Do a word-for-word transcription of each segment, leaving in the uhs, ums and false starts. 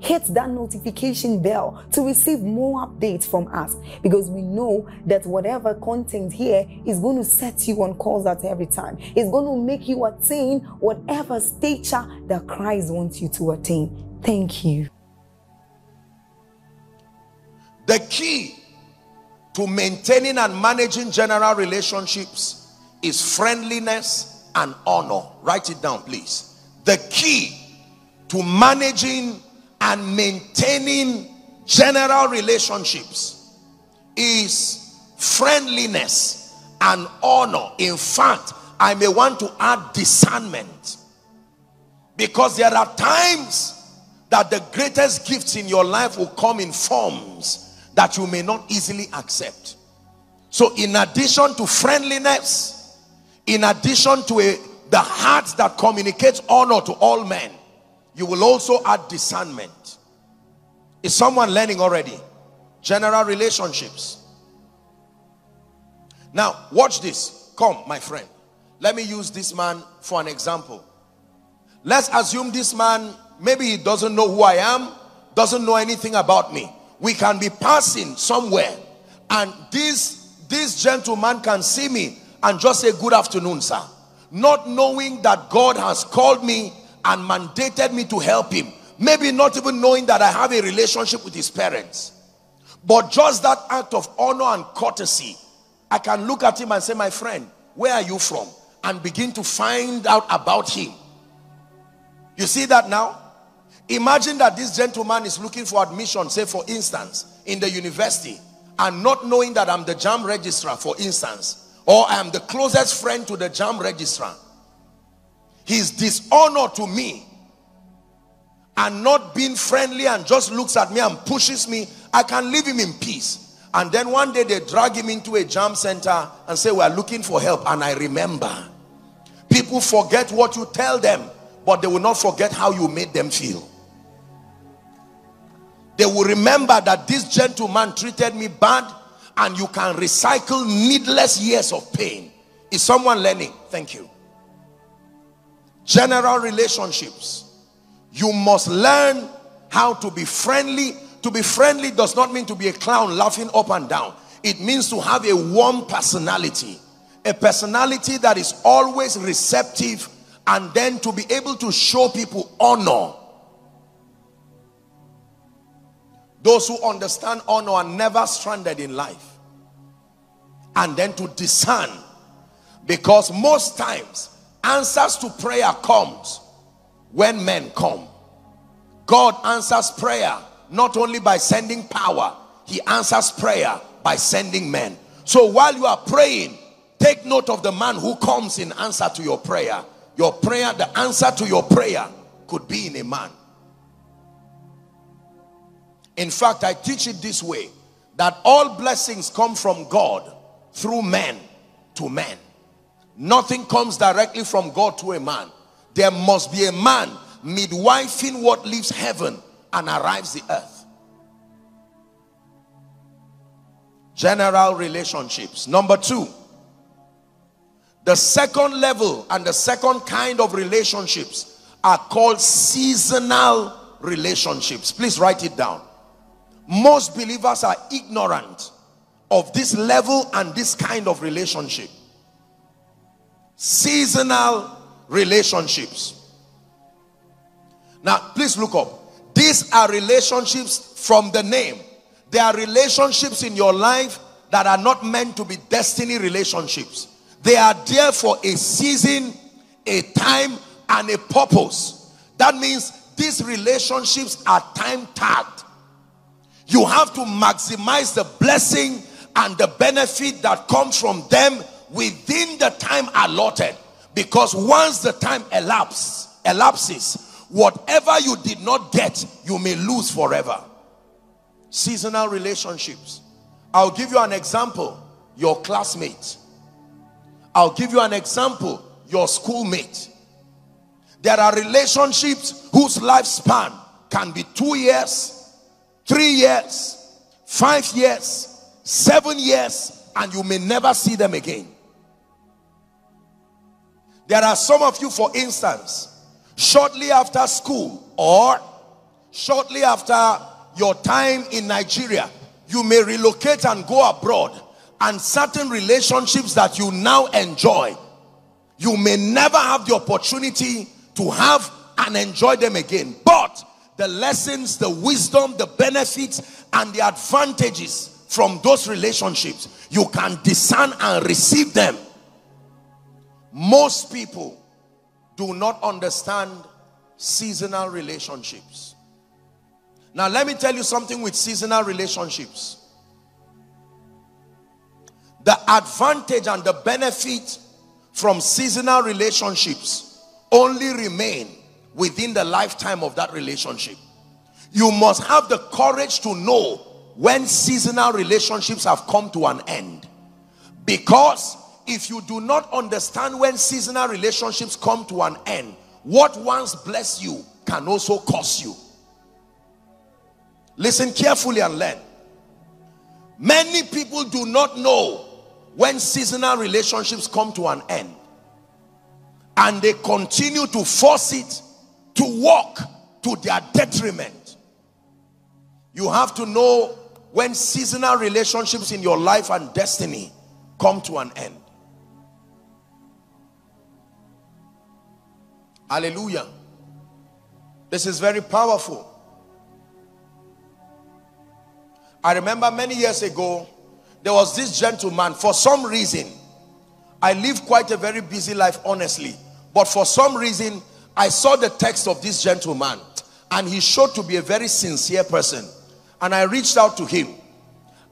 Hit that notification bell to receive more updates from us, because we know that whatever content here is going to set you on course at every time. It's going to make you attain whatever stature that Christ wants you to attain. Thank you. The key to maintaining and managing general relationships is friendliness and honor. Write it down, please. The key to managing and maintaining general relationships is friendliness and honor. In fact, I may want to add discernment, because there are times that the greatest gifts in your life will come in forms that you may not easily accept. So in addition to friendliness, in addition to a, the heart that communicates honor to all men, you will also add discernment. Is someone learning already? General relationships. Now, watch this. Come, my friend. Let me use this man for an example. Let's assume this man, maybe he doesn't know who I am, doesn't know anything about me. We can be passing somewhere, and this, this gentleman can see me and just say, good afternoon, sir. Not knowing that God has called me and mandated me to help him. Maybe not even knowing that I have a relationship with his parents. But just that act of honor and courtesy, I can look at him and say, my friend, where are you from? And begin to find out about him. You see that now? Imagine that this gentleman is looking for admission, say for instance, in the university, and not knowing that I'm the JAMB registrar, for instance, or I'm the closest friend to the JAMB registrar. His dishonor to me and not being friendly, and just looks at me and pushes me, I can leave him in peace. And then one day they drag him into a JAMB center and say, we are looking for help. And I remember, people forget what you tell them, but they will not forget how you made them feel. They will remember that this gentleman treated me bad, and you can recycle needless years of pain. Is someone learning? Thank you. General relationships, you must learn how to be friendly. To be friendly does not mean to be a clown laughing up and down. It means to have a warm personality, a personality that is always receptive, and then to be able to show people honor. Those who understand honor are never stranded in life. And then to discern, because most times answers to prayer comes when men come. God answers prayer not only by sending power, he answers prayer by sending men. So while you are praying, take note of the man who comes in answer to your prayer. Your prayer, the answer to your prayer could be in a man. In fact, I teach it this way, that all blessings come from God through men to men. Nothing comes directly from God to a man. There must be a man midwifing what leaves heaven and arrives the earth. General relationships. Number two, the second level and the second kind of relationships are called seasonal relationships. Please write it down. Most believers are ignorant of this level and this kind of relationship. Seasonal relationships. Now, please look up. These are relationships, from the name, There are relationships in your life that are not meant to be destiny relationships. They are there for a season, a time, and a purpose. That means these relationships are time-tagged. You have to maximize the blessing and the benefit that comes from them within the time allotted. Because once the time elapses, elapses, whatever you did not get, you may lose forever. Seasonal relationships. I'll give you an example. Your classmate. I'll give you an example. Your schoolmate. There are relationships whose lifespan can be two years, three years, five years, seven years, and you may never see them again. There are some of you, for instance, shortly after school or shortly after your time in Nigeria, you may relocate and go abroad, and certain relationships that you now enjoy, you may never have the opportunity to have and enjoy them again. But the lessons, the wisdom, the benefits, and the advantages from those relationships, you can discern and receive them. Most people do not understand seasonal relationships. Now, let me tell you something with seasonal relationships. The advantage and the benefit from seasonal relationships only remain within the lifetime of that relationship. You must have the courage to know when seasonal relationships have come to an end. Because if you do not understand when seasonal relationships come to an end, what once blessed you can also curse you. Listen carefully and learn. Many people do not know when seasonal relationships come to an end, and they continue to force it to work to their detriment. You have to know when seasonal relationships in your life and destiny come to an end. Hallelujah. This is very powerful. I remember many years ago, there was this gentleman. For some reason, I live quite a very busy life, honestly. But for some reason, I saw the text of this gentleman, and he showed to be a very sincere person. And I reached out to him.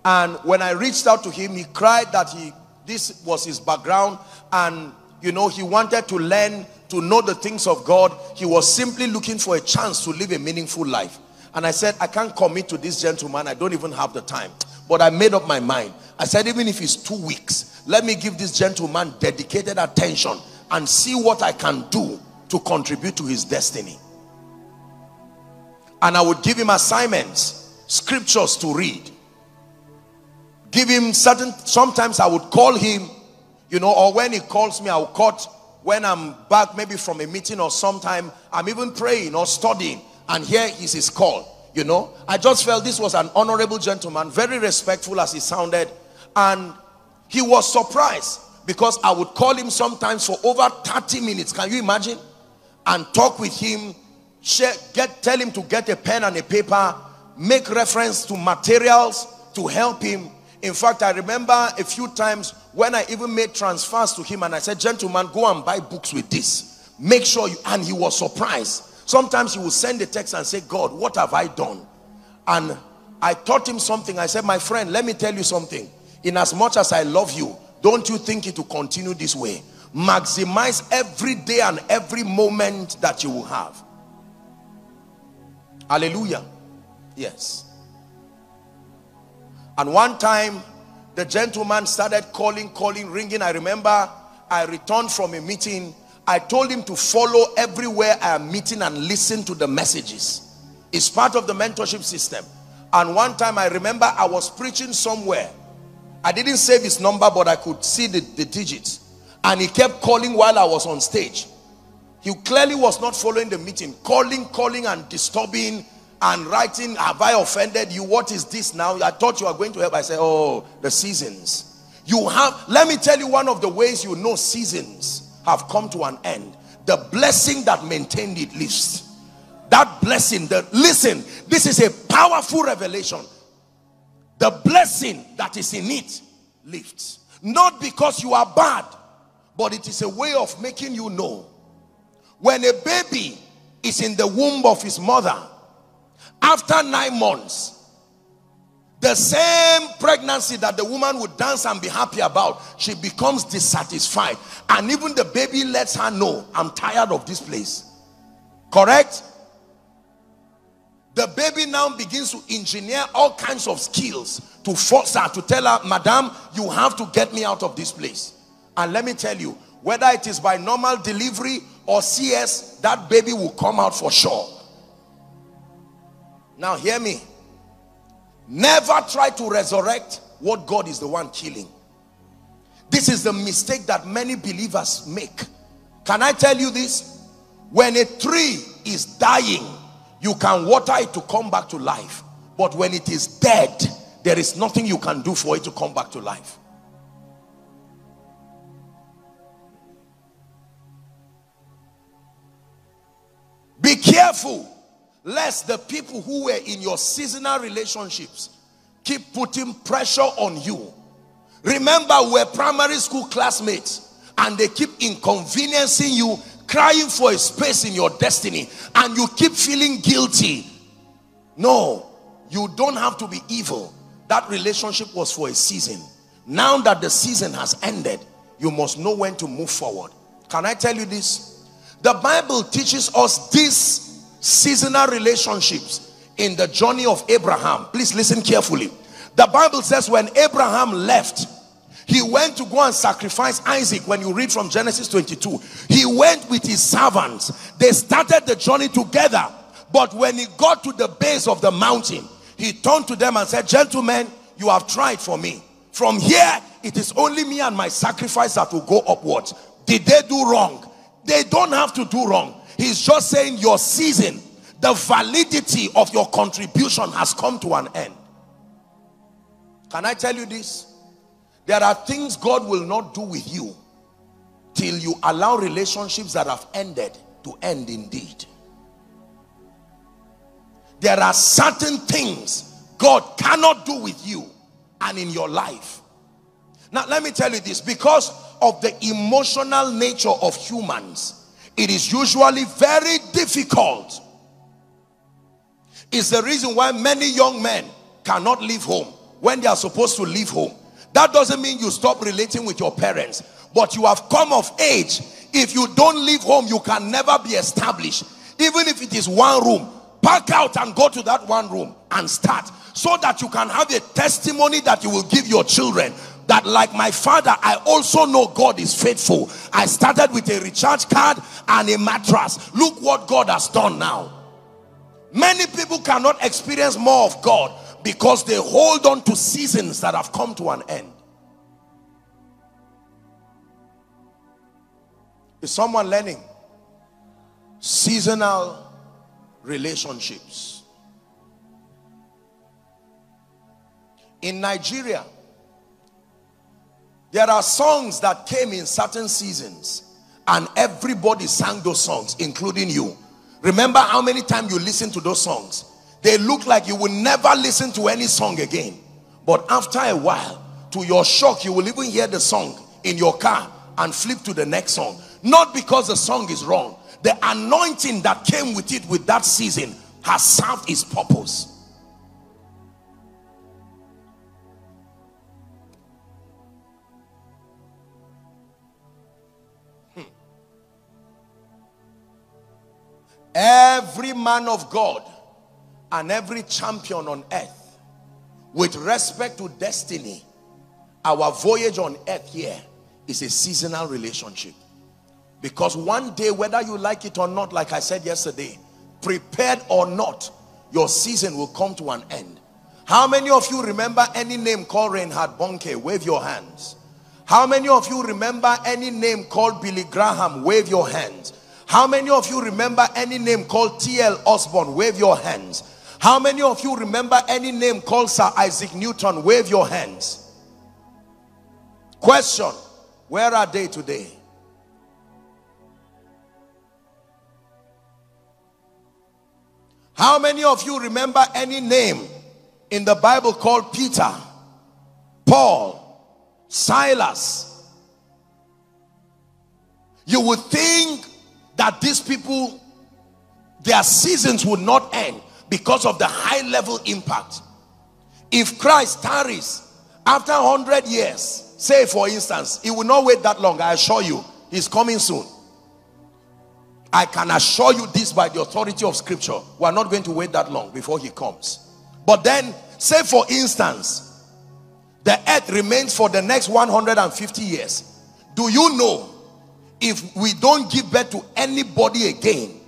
And when I reached out to him, he cried that he, this was his background. And, you know, he wanted to learn to know the things of God. He was simply looking for a chance to live a meaningful life. And I said, I can't commit to this gentleman. I don't even have the time. But I made up my mind. I said, even if it's two weeks, let me give this gentleman dedicated attention and see what I can do to contribute to his destiny. And I would give him assignments, scriptures to read. Give him certain, sometimes I would call him, you know, or when he calls me, I will cut when I'm back, maybe from a meeting or sometime, I'm even praying or studying. And here is his call, you know. I just felt this was an honorable gentleman, very respectful as he sounded. And he was surprised because I would call him sometimes for over thirty minutes. Can you imagine? And talk with him, share, get, tell him to get a pen and a paper, make reference to materials to help him. In fact, I remember a few times when I even made transfers to him and I said, gentleman, go and buy books with this. Make sure you, and he was surprised. Sometimes he will send a text and say, God, what have I done? And I taught him something. I said, my friend, let me tell you something. In as much as I love you, don't you think it will continue this way? Maximize every day and every moment that you will have. Hallelujah. Yes. And one time, the gentleman started calling, calling, ringing. I remember I returned from a meeting. I told him to follow everywhere I am meeting and listen to the messages. It's part of the mentorship system. And one time I remember I was preaching somewhere. I didn't save his number, but I could see the, the digits. And he kept calling while I was on stage. He clearly was not following the meeting. Calling, calling and disturbing and writing, have I offended you? What is this now? I thought you were going to help. I said, oh, the seasons. You have, let me tell you one of the ways you know seasons have come to an end. The blessing that maintained it lives. That blessing, the, listen, this is a powerful revelation. the blessing that is in it lifts. Not because you are bad, but it is a way of making you know. When a baby is in the womb of his mother, after nine months, the same pregnancy that the woman would dance and be happy about, she becomes dissatisfied. And even the baby lets her know, I'm tired of this place. Correct? The baby now begins to engineer all kinds of skills to force her, to tell her, Madam, you have to get me out of this place. And let me tell you, whether it is by normal delivery or C S, that baby will come out for sure. Now hear me. Never try to resurrect what God is the one killing. This is the mistake that many believers make. Can I tell you this? When a tree is dying, you can water it to come back to life. But when it is dead, there is nothing you can do for it to come back to life. Be careful, lest the people who were in your seasonal relationships keep putting pressure on you. Remember, we're primary school classmates, and they keep inconveniencing you, crying for a space in your destiny, and you keep feeling guilty. No, you don't have to be evil. That relationship was for a season. Now that the season has ended, you must know when to move forward. Can I tell you this? The Bible teaches us this seasonal relationships in the journey of Abraham. Please listen carefully. The Bible says when Abraham left, he went to go and sacrifice Isaac. When you read from Genesis twenty-two, he went with his servants. They started the journey together, but when he got to the base of the mountain, he turned to them and said, gentlemen, you have tried for me. From here, it is only me and my sacrifice that will go upwards. Did they do wrong? They don't have to do wrong. He's just saying your season, the validity of your contribution has come to an end. Can I tell you this? There are things God will not do with you till you allow relationships that have ended to end indeed. There are certain things God cannot do with you and in your life. Now, let me tell you this, because of the emotional nature of humans, it is usually very difficult. It's the reason why many young men cannot leave home when they are supposed to leave home. That doesn't mean you stop relating with your parents, but you have come of age. If you don't leave home, you can never be established. Even if it is one room, pack out and go to that one room and start, so that you can have a testimony that you will give your children, that like my father, I also know God is faithful. I started with a recharge card and a mattress. Look what God has done now. Many people cannot experience more of God because they hold on to seasons that have come to an end. Is someone learning? Seasonal relationships. In Nigeria, there are songs that came in certain seasons, and everybody sang those songs, including you. Remember how many times you listened to those songs? They look like you will never listen to any song again. But after a while, to your shock, you will even hear the song in your car and flip to the next song. Not because the song is wrong. The anointing that came with it, with that season, has served its purpose. Every man of God and every champion on earth, with respect to destiny, our voyage on earth here is a seasonal relationship. Because one day, whether you like it or not, like I said yesterday, prepared or not, your season will come to an end. How many of you remember any name called Reinhard Bonke? Wave your hands. How many of you remember any name called Billy Graham? Wave your hands. How many of you remember any name called T L Osborne? Wave your hands. How many of you remember any name called Sir Isaac Newton? Wave your hands. Question, where are they today? How many of you remember any name in the Bible called Peter, Paul, Silas. You would think that these people, their seasons would not end because of the high level impact. If Christ tarries after one hundred years, say for instance, it will not wait that long. I assure you, he's coming soon. I can assure you this by the authority of scripture. We are not going to wait that long before he comes. But then, say for instance, the earth remains for the next one hundred fifty years. Do you know, if we don't give birth to anybody again,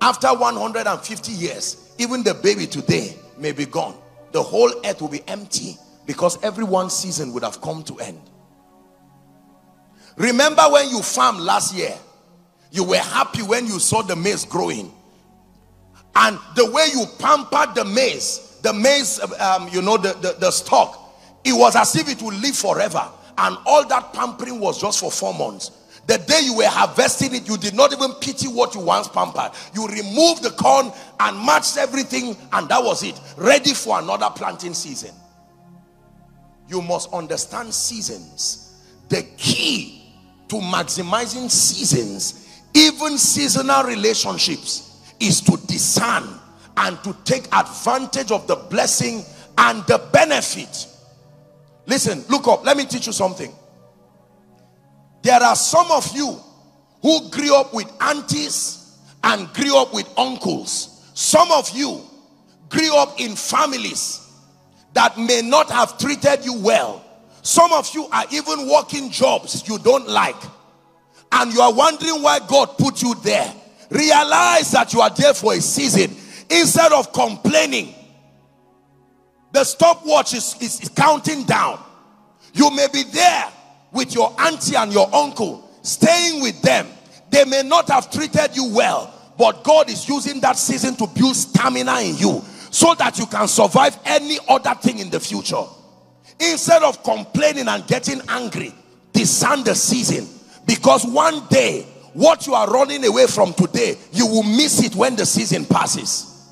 after one hundred fifty years, even the baby today may be gone. The whole earth will be empty because every one season would have come to end. Remember when you farmed last year, you were happy when you saw the maize growing. And the way you pampered the maize, the maize, um, you know, the, the, the stalk, it was as if it would live forever. And all that pampering was just for four months. The day you were harvesting it, you did not even pity what you once pampered. You removed the corn and matched everything, and that was it. Ready for another planting season. You must understand seasons. The key to maximizing seasons, even seasonal relationships, is to discern and to take advantage of the blessing and the benefit. Listen, look up. Let me teach you something. There are some of you who grew up with aunties and grew up with uncles. Some of you grew up in families that may not have treated you well. Some of you are even working jobs you don't like. And you are wondering why God put you there. Realize that you are there for a season. Instead of complaining, the stopwatch is, is, is counting down. You may be there with your auntie and your uncle, staying with them. They may not have treated you well, but God is using that season to build stamina in you so that you can survive any other thing in the future. Instead of complaining and getting angry, discern the season. Because one day, what you are running away from today, you will miss it when the season passes.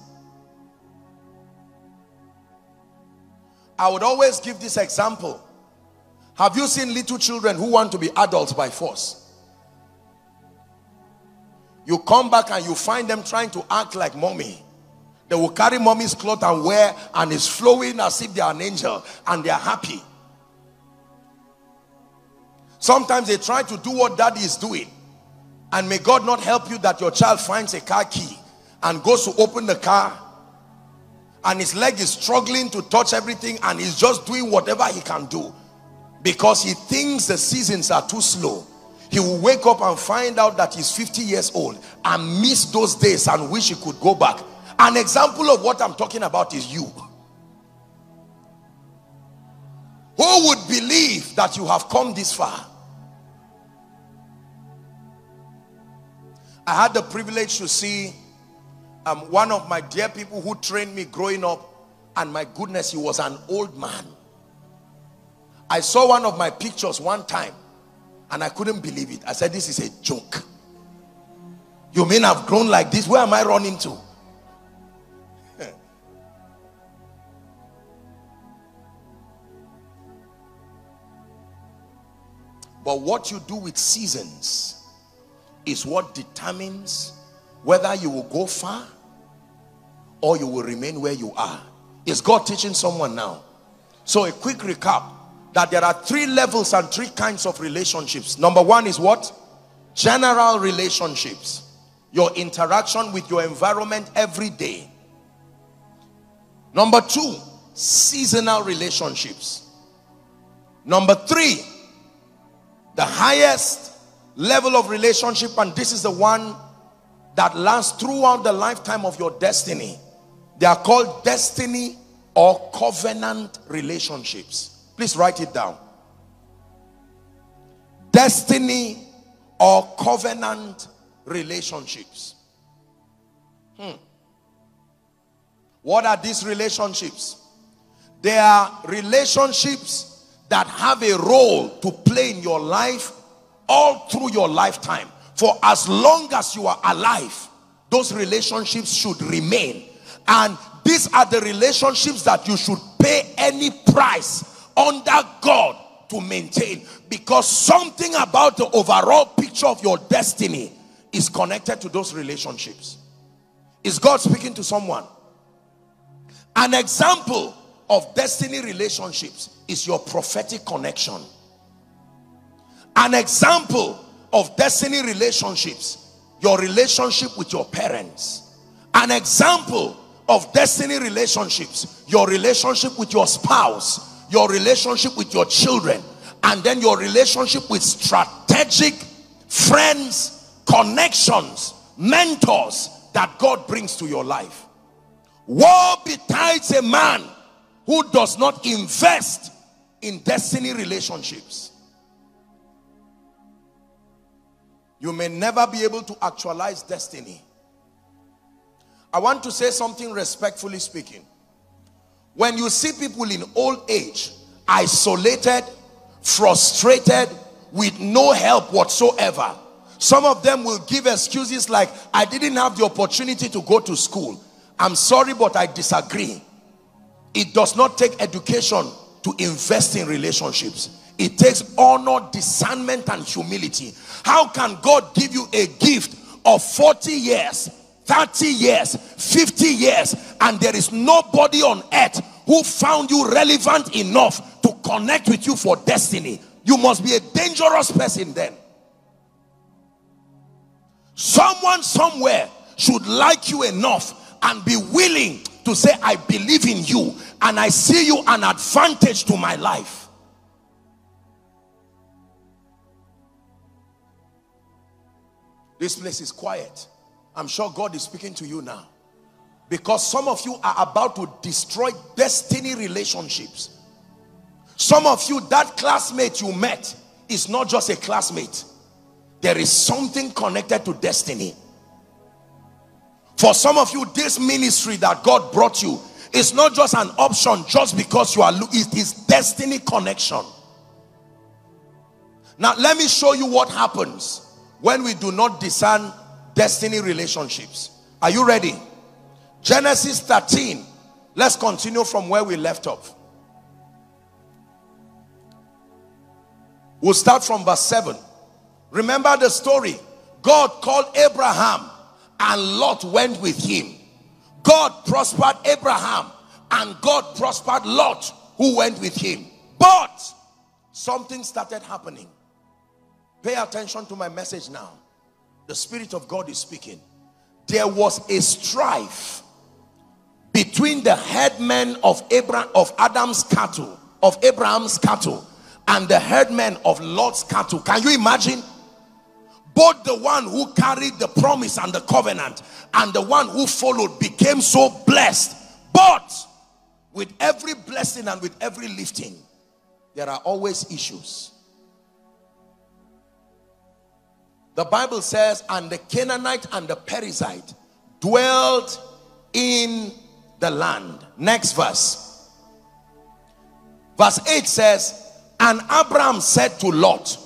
I would always give this example. Have you seen little children who want to be adults by force? You come back and you find them trying to act like mommy. They will carry mommy's cloth and wear, and it's flowing as if they are an angel, and they are happy. Sometimes they try to do what daddy is doing. And may God not help you that your child finds a car key and goes to open the car, and his leg is struggling to touch everything, and he's just doing whatever he can do because he thinks the seasons are too slow. He will wake up and find out that he's fifty years old and miss those days and wish he could go back. An example of what I'm talking about is you. Who would believe that you have come this far? I had the privilege to see Um, one of my dear people who trained me growing up, and my goodness, he was an old man. I saw one of my pictures one time and I couldn't believe it. I said, this is a joke. You mean I've grown like this? Where am I running to? But what you do with seasons is what determines whether you will go far or you will remain where you are. Is God teaching someone now? So a quick recap, that there are three levels and three kinds of relationships. Number one is what? General relationships. Your interaction with your environment every day. Number two, seasonal relationships. Number three, the highest level of relationship, and this is the one that lasts throughout the lifetime of your destiny. They are called destiny or covenant relationships. Please write it down. Destiny or covenant relationships. Hmm. What are these relationships? They are relationships that have a role to play in your life all through your lifetime. For as long as you are alive, those relationships should remain. And These are the relationships that you should pay any price under God to maintain, because something about the overall picture of your destiny is connected to those relationships. Is God speaking to someone? An example of destiny relationships is your prophetic connection. An example of destiny relationships, your relationship with your parents. An example of destiny relationships, your relationship with your spouse, your relationship with your children, and then your relationship with strategic friends, connections, mentors that God brings to your life. Woe betides a man who does not invest in destiny relationships. You may never be able to actualize destiny. I want to say something respectfully speaking. When you see people in old age, isolated, frustrated, with no help whatsoever, some of them will give excuses like, I didn't have the opportunity to go to school. I'm sorry, but I disagree. It does not take education to invest in relationships. It takes honor, discernment, and humility. How can God give you a gift of forty years, thirty years, fifty years, and there is nobody on earth who found you relevant enough to connect with you for destiny? You must be a dangerous person then. Someone somewhere should like you enough and be willing to say, I believe in you and I see you an advantage to my life. This place is quiet. I'm sure God is speaking to you now, because some of you are about to destroy destiny relationships. Some of you, that classmate you met is not just a classmate. There is something connected to destiny. For some of you, this ministry that God brought you is not just an option just because you are looking. It is destiny connection. Now let me show you what happens when we do not discern destiny relationships. Are you ready? Genesis thirteen. Let's continue from where we left off. We'll start from verse seven. Remember the story. God called Abraham and Lot went with him. God prospered Abraham and God prospered Lot who went with him. But something started happening. Pay attention to my message now. The Spirit of God is speaking. There was a strife between the headmen of Abraham of Adam's cattle, of Abraham's cattle, and the headmen of Lot's cattle. Can you imagine? Both the one who carried the promise and the covenant and the one who followed became so blessed. But with every blessing and with every lifting, there are always issues. The Bible says, and the Canaanite and the Perizzite dwelt in the land. Next verse. Verse eight says, and Abram said to Lot,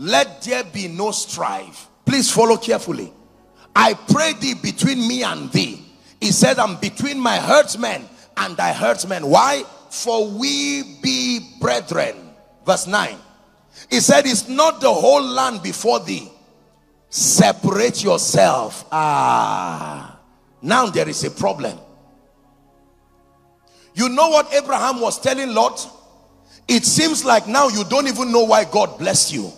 let there be no strife. Please follow carefully. I pray thee between me and thee. He said, and between my herdsmen and thy herdsmen. Why? For we be brethren. Verse nine. He said, is not the whole land before thee? Separate yourself. Ah, now there is a problem. You know what Abraham was telling Lot? It seems like now you don't even know why God blessed you,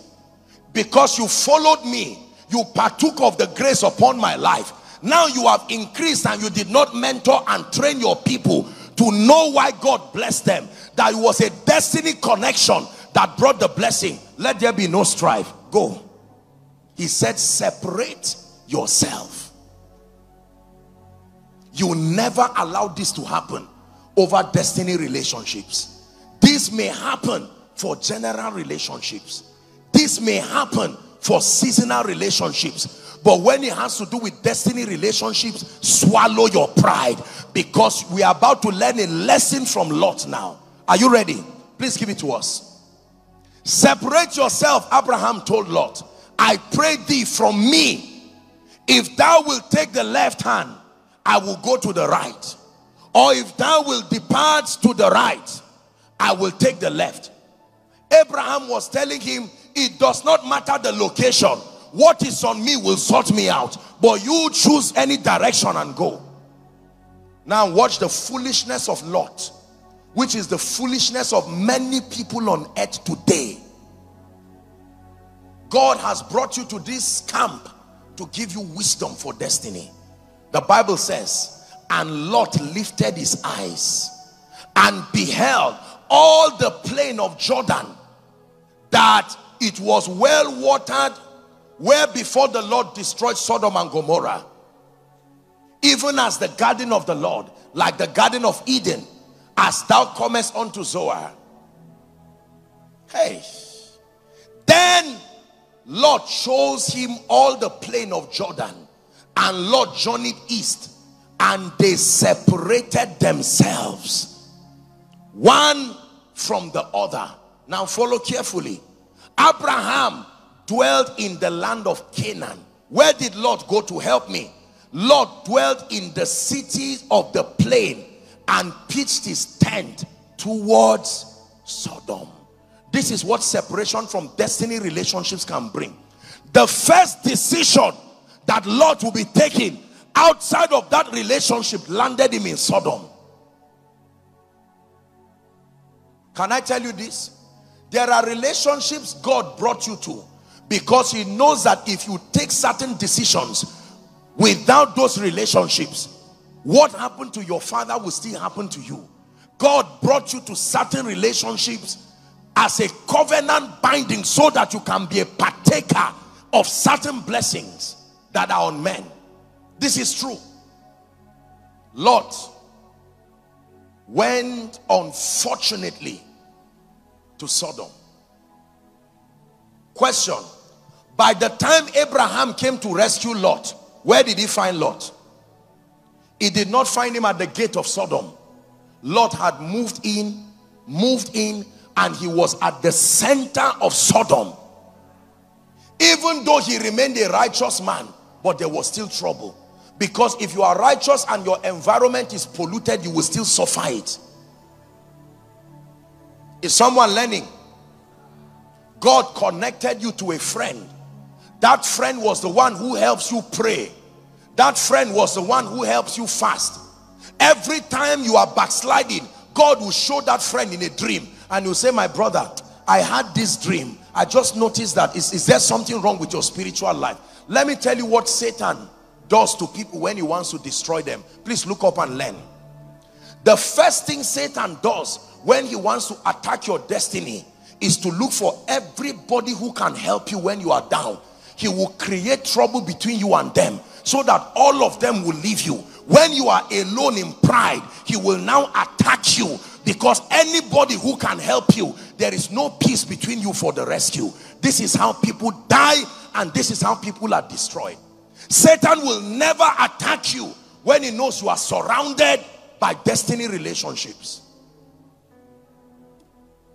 because you followed me, you partook of the grace upon my life. Now you have increased and you did not mentor and train your people to know why God blessed them. That was a destiny connection that brought the blessing. Let there be no strife. Go. He said, separate yourself. You never allow this to happen over destiny relationships. This may happen for general relationships. This may happen for seasonal relationships. But when it has to do with destiny relationships, swallow your pride, because we are about to learn a lesson from Lot now. Are you ready? Please give it to us. Separate yourself, Abraham told Lot. I pray thee from me, if thou wilt take the left hand, I will go to the right. Or if thou wilt depart to the right, I will take the left. Abraham was telling him, it does not matter the location. What is on me will sort me out. But you choose any direction and go. Now watch the foolishness of Lot, which is the foolishness of many people on earth today. God has brought you to this camp to give you wisdom for destiny. The Bible says, and Lot lifted his eyes and beheld all the plain of Jordan, that it was well watered, where before the Lord destroyed Sodom and Gomorrah. Even as the garden of the Lord, like the garden of Eden, as thou comest unto Zoar. Hey. Then Lot shows him all the plain of Jordan, and Lot journeyed east, and they separated themselves one from the other. Now follow carefully. Abraham dwelt in the land of Canaan. Where did Lot go to? Help me. Lot dwelt in the cities of the plain and pitched his tent towards Sodom. This is what separation from destiny relationships can bring. The first decision that Lot will be taking outside of that relationship landed him in Sodom. Can I tell you this? There are relationships God brought you to because he knows that if you take certain decisions without those relationships, what happened to your father will still happen to you. God brought you to certain relationships as a covenant binding so that you can be a partaker of certain blessings that are on men. This is true. Lot went unfortunately to Sodom. Question: by the time Abraham came to rescue Lot, where did he find Lot? He did not find him at the gate of Sodom. Lot had moved in, moved in, and he was at the center of Sodom. Even though he remained a righteous man, but there was still trouble. Because if you are righteous and your environment is polluted, you will still suffer it. Is someone learning? God connected you to a friend. That friend was the one who helps you pray. That friend was the one who helps you fast. Every time you are backsliding, God will show that friend in a dream. And you say, my brother, I had this dream. I just noticed that. Is, is there something wrong with your spiritual life? Let me tell you what Satan does to people when he wants to destroy them. Please look up and learn. The first thing Satan does when he wants to attack your destiny is to look for everybody who can help you when you are down. He will create trouble between you and them so that all of them will leave you. When you are alone in pride, he will now attack you, because anybody who can help you, there is no peace between you for the rescue. This is how people die, and this is how people are destroyed. Satan will never attack you when he knows you are surrounded by destiny relationships.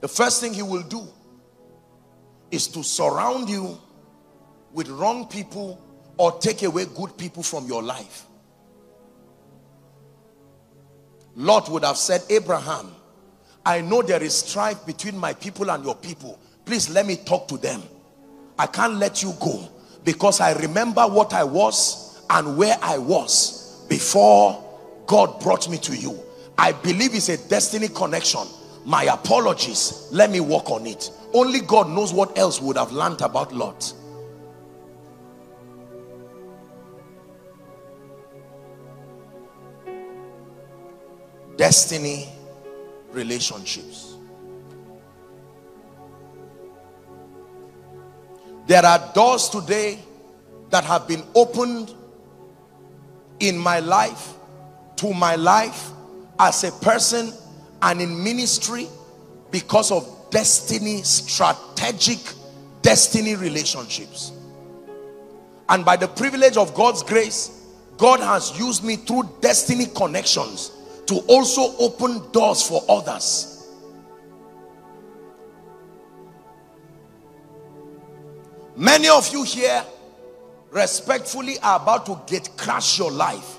The first thing he will do is to surround you with wrong people or take away good people from your life. Lot would have said, Abraham, I know there is strife between my people and your people. Please let me talk to them. I can't let you go because I remember what I was and where I was before God brought me to you. I believe it's a destiny connection. My apologies. Let me work on it. Only God knows what else would have learned about Lot. Destiny relationships. There are doors today that have been opened in my life, to my life as a person and in ministry, because of destiny, strategic destiny relationships. And by the privilege of God's grace, God has used me through destiny connections to also open doors for others. Many of you here respectfully are about to gatecrash your life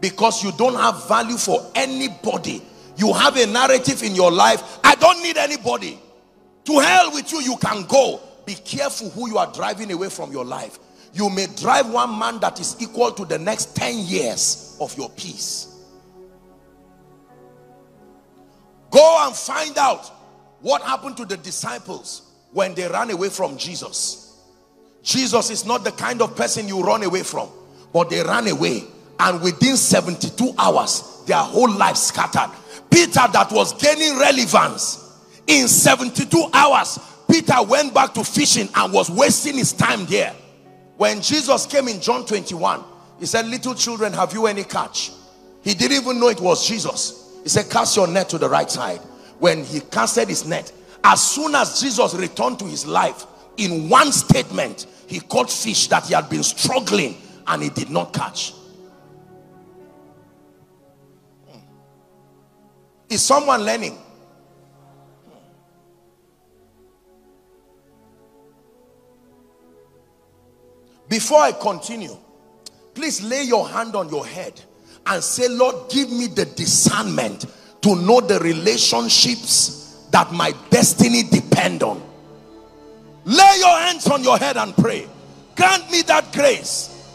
because you don't have value for anybody. You have a narrative in your life, I don't need anybody. To hell with you, you can go. Be careful who you are driving away from your life. You may drive one man that is equal to the next ten years of your peace. Go and find out what happened to the disciples when they ran away from Jesus. Jesus is not the kind of person you run away from, but they ran away, and within seventy-two hours, their whole life scattered. Peter, that was gaining relevance, in seventy-two hours, Peter went back to fishing and was wasting his time there. When Jesus came in John twenty-one, he said, little children, have you any catch? He didn't even know it was Jesus. He said, cast your net to the right side. When he casted his net, as soon as Jesus returned to his life, in one statement, he caught fish that he had been struggling and he did not catch. Is someone learning? Before I continue, please lay your hand on your head and say, Lord, give me the discernment to know the relationships that my destiny depend on. Lay your hands on your head and pray. Grant me that grace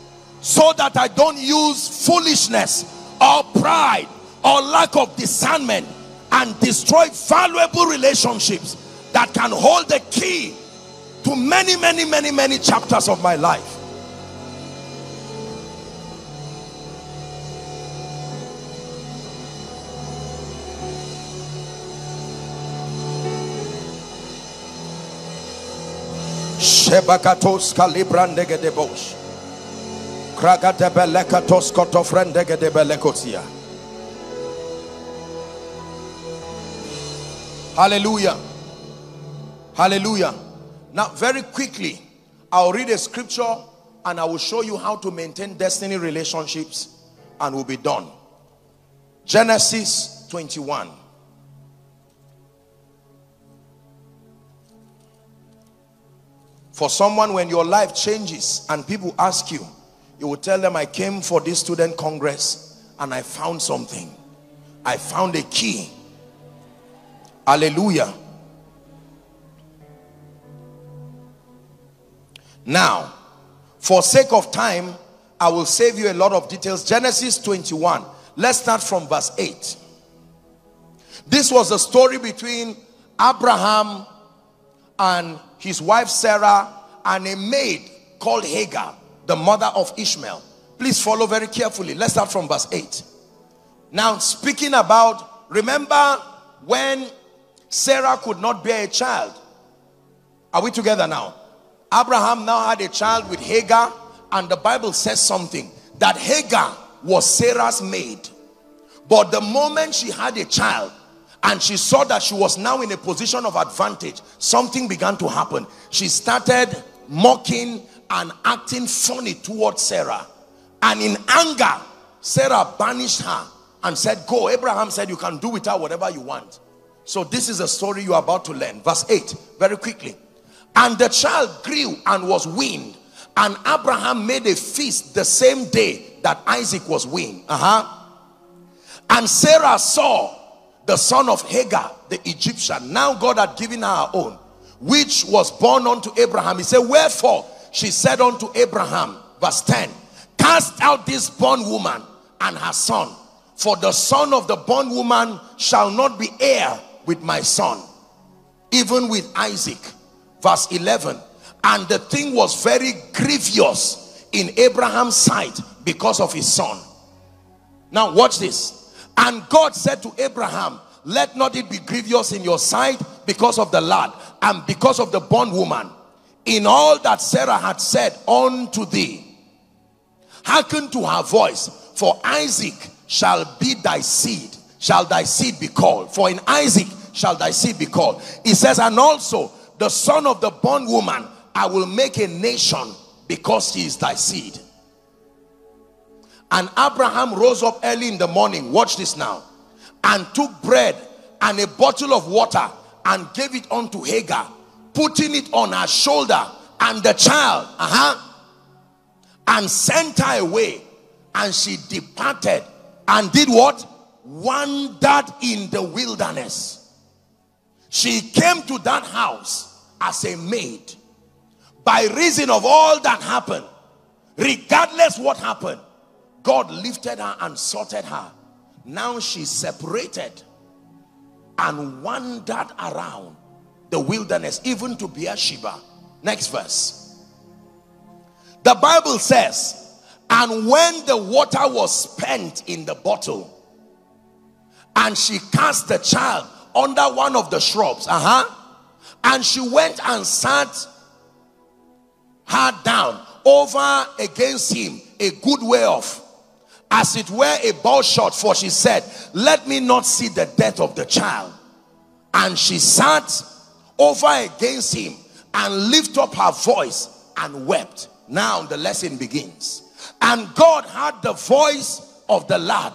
so that I don't use foolishness or pride or lack of discernment and destroy valuable relationships that can hold the key to many, many, many, many chapters of my life. Shebakatos kalibrandegedebush, kragatebelekatos kotofrendegedebelekosia. Hallelujah. Hallelujah. Now, very quickly, I'll read a scripture and I will show you how to maintain destiny relationships and we'll be done. Genesis twenty-one. For someone, when your life changes and people ask you, you will tell them, I came for this student congress and I found something. I found a key. Hallelujah. Now, for sake of time, I will save you a lot of details. Genesis twenty-one. Let's start from verse eight. This was a story between Abraham and his wife Sarah and a maid called Hagar, the mother of Ishmael. Please follow very carefully. Let's start from verse eight. Now, speaking about, remember when Sarah could not bear a child. Are we together now? Abraham now had a child with Hagar, and the Bible says something, that Hagar was Sarah's maid. But the moment she had a child and she saw that she was now in a position of advantage, something began to happen. She started mocking and acting funny towards Sarah. And in anger, Sarah banished her and said, go. Abraham said, you can do with her whatever you want. So this is a story you are about to learn. Verse eight, very quickly. And the child grew and was weaned, and Abraham made a feast the same day that Isaac was weaned. Uh-huh. And Sarah saw the son of Hagar, the Egyptian. Now God had given her her own, which was born unto Abraham. He said, wherefore she said unto Abraham, verse ten, cast out this bondwoman and her son, for the son of the bondwoman shall not be heir with my son, even with Isaac. Verse eleven, and the thing was very grievous in Abraham's sight because of his son. Now watch this. And God said to Abraham, let not it be grievous in your sight because of the lad and because of the bondwoman, in all that Sarah had said unto thee. Hearken to her voice, for Isaac shall be thy seed, shall thy seed be called. For in Isaac shall thy seed be called. He says, and also the son of the bondwoman I will make a nation, because he is thy seed. And Abraham rose up early in the morning, watch this now, and took bread and a bottle of water and gave it unto Hagar, putting it on her shoulder and the child, uh-huh, and sent her away. And she departed and did what? Wandered in the wilderness. She came to that house as a maid. By reason of all that happened, regardless what happened, God lifted her and sorted her. Now she separated and wandered around the wilderness, even to Beersheba. Next verse. The Bible says, and when the water was spent in the bottle, and she cast the child under one of the shrubs, uh-huh, and she went and sat her down over against him a good way off, as it were a bow shot, for she said, let me not see the death of the child. And she sat over against him and lifted up her voice and wept. Now the lesson begins. And God heard the voice of the lad,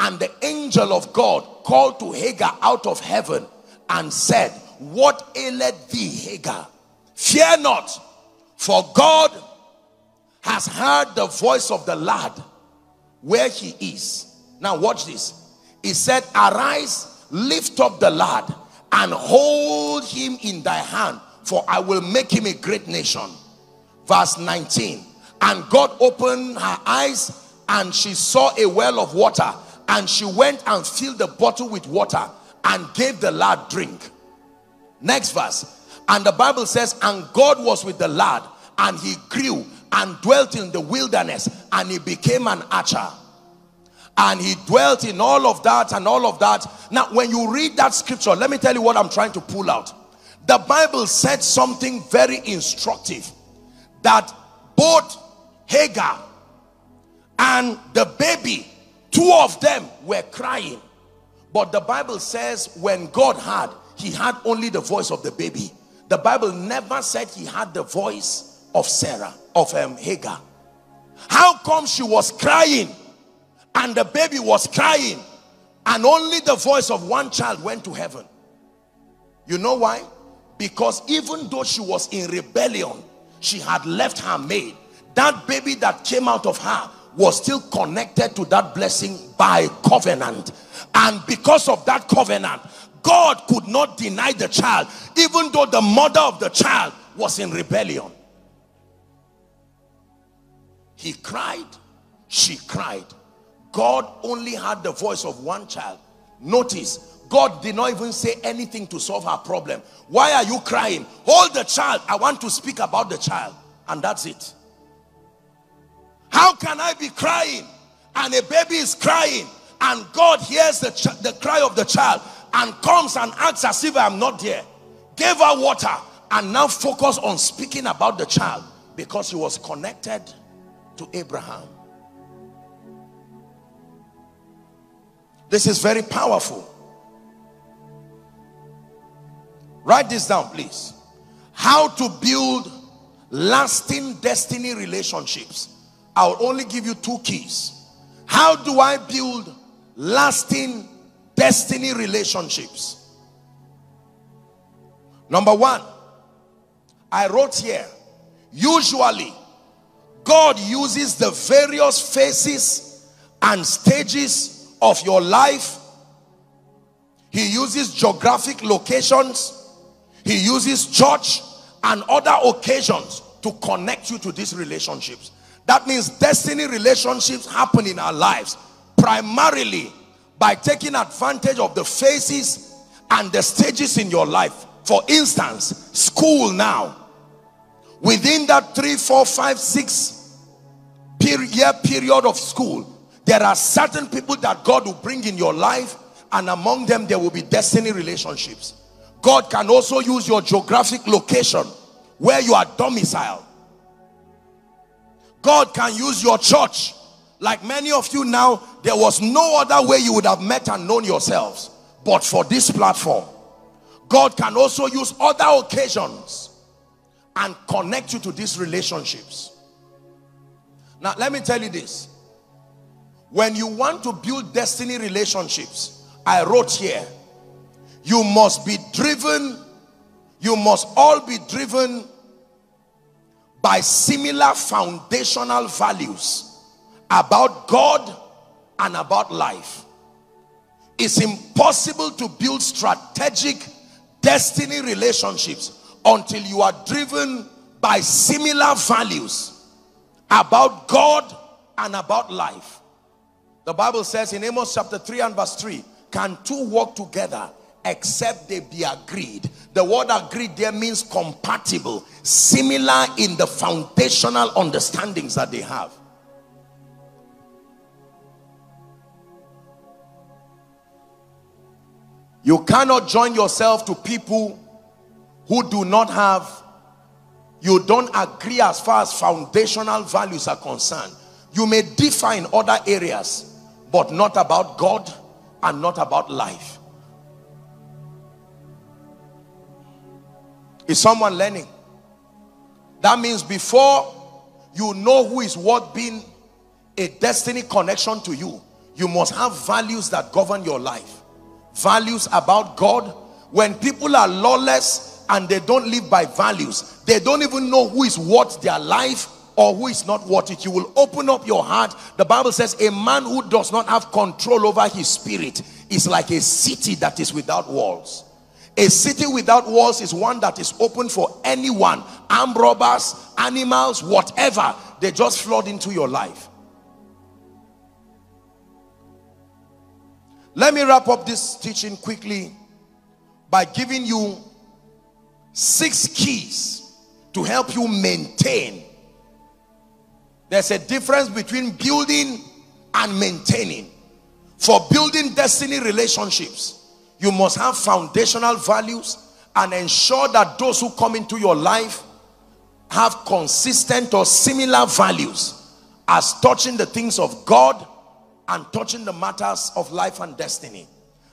and the angel of God called to Hagar out of heaven and said, what aileth thee, Hagar? Fear not, for God has heard the voice of the lad where he is. Now watch this. He said, arise, lift up the lad, and hold him in thy hand, for I will make him a great nation. Verse nineteen. And God opened her eyes, and she saw a well of water, and she went and filled the bottle with water and gave the lad drink. Next verse. And the Bible says, and God was with the lad, and he grew and dwelt in the wilderness, and he became an archer. And he dwelt in all of that and all of that. Now, when you read that scripture, let me tell you what I'm trying to pull out. The Bible said something very instructive, that both Hagar and the baby, two of them were crying. But the Bible says when God heard, he heard only the voice of the baby. The Bible never said he heard the voice of Sarah, of um, Hagar. How come she was crying and the baby was crying, and only the voice of one child went to heaven? You know why? Because even though she was in rebellion, she had left her maid. That baby that came out of her was still connected to that blessing by covenant. And because of that covenant, God could not deny the child, even though the mother of the child was in rebellion. He cried, she cried. God only had the voice of one child. Notice, God did not even say anything to solve her problem. Why are you crying? Hold the child. I want to speak about the child. And that's it. How can I be crying and a baby is crying, and God hears the, the cry of the child and comes and acts as if I'm not there? Gave her water and now focus on speaking about the child, because he was connected to Abraham. This is very powerful. Write this down, please. How to build lasting destiny relationships. I'll only give you two keys. How do I build lasting destiny relationships? Number one, I wrote here, usually God uses the various phases and stages of your life. He uses geographic locations. He uses church and other occasions to connect you to these relationships. That means destiny relationships happen in our lives primarily by taking advantage of the phases and the stages in your life. For instance, school now. Within that three, four, five, six year period of school, there are certain people that God will bring in your life, and among them there will be destiny relationships. God can also use your geographic location where you are domiciled. God can use your church. Like many of you now, there was no other way you would have met and known yourselves but for this platform. God can also use other occasions and connect you to these relationships. Now, let me tell you this. When you want to build destiny relationships, I wrote here, you must be driven, you must all be driven by similar foundational values about God and about life. It's impossible to build strategic destiny relationships until you are driven by similar values about God and about life. The Bible says in Amos chapter three and verse three, can two walk together except they be agreed? The word agreed there means compatible, similar in the foundational understandings that they have. You cannot join yourself to people who do not have, you don't agree as far as foundational values are concerned. You may differ in other areas, but not about God and not about life. Is someone learning? That means before you know who is worth being a destiny connection to you, you must have values that govern your life. Values about God. When people are lawless and they don't live by values, they don't even know who is worth their life or who is not worth it. You will open up your heart. The Bible says a man who does not have control over his spirit is like a city that is without walls. A city without walls is one that is open for anyone. Armed robbers, animals, whatever. They just flood into your life. Let me wrap up this teaching quickly by giving you six keys to help you maintain. There's a difference between building and maintaining. For building destiny relationships, you must have foundational values and ensure that those who come into your life have consistent or similar values as touching the things of God and touching the matters of life and destiny.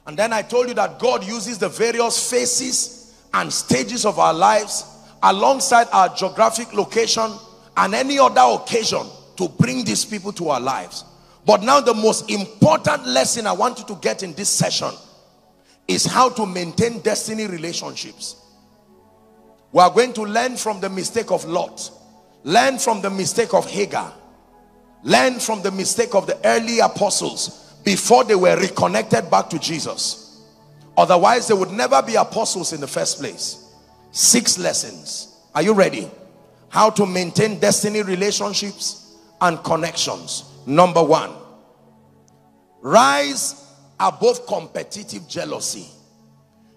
And then I told you that God uses the various phases and stages of our lives alongside our geographic location and any other occasion to bring these people to our lives. But now the most important lesson I want you to get in this session is how to maintain destiny relationships. We are going to learn from the mistake of Lot, learn from the mistake of Hagar, learn from the mistake of the early apostles before they were reconnected back to Jesus. Otherwise, they would never be apostles in the first place. Six lessons. Are you ready? How to maintain destiny relationships and connections. Number one, rise above competitive jealousy.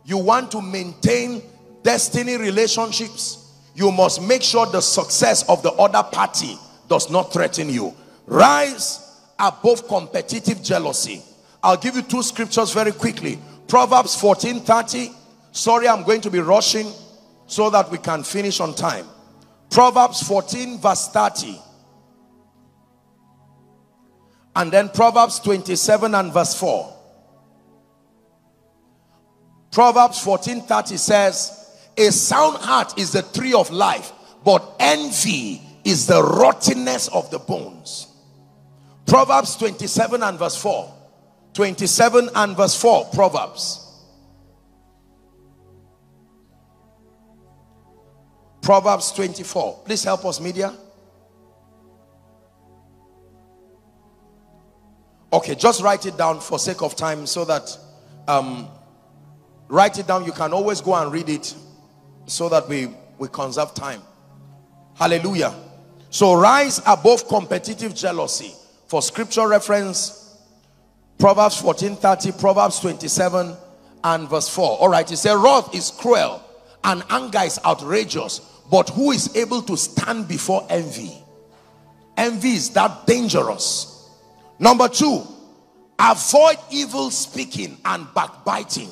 You want to maintain destiny relationships, you must make sure the success of the other party does not threaten you. Rise above competitive jealousy. I'll give you two scriptures very quickly. Proverbs fourteen thirty. Sorry, I'm going to be rushing so that we can finish on time. Proverbs fourteen verse thirty. And then Proverbs twenty-seven and verse four. Proverbs fourteen thirty says, a sound heart is the tree of life, but envy is the rottenness of the bones. Proverbs twenty-seven and verse four. twenty-seven and verse four, Proverbs. Proverbs twenty-four. Please help us, media. Okay, just write it down for sake of time so that... Um, write it down. You can always go and read it so that we, we conserve time. Hallelujah. So rise above competitive jealousy. For scripture reference, Proverbs fourteen thirty, Proverbs twenty-seven and verse four. All right, it says, wrath is cruel and anger is outrageous, but who is able to stand before envy? Envy is that dangerous. Number two, avoid evil speaking and backbiting.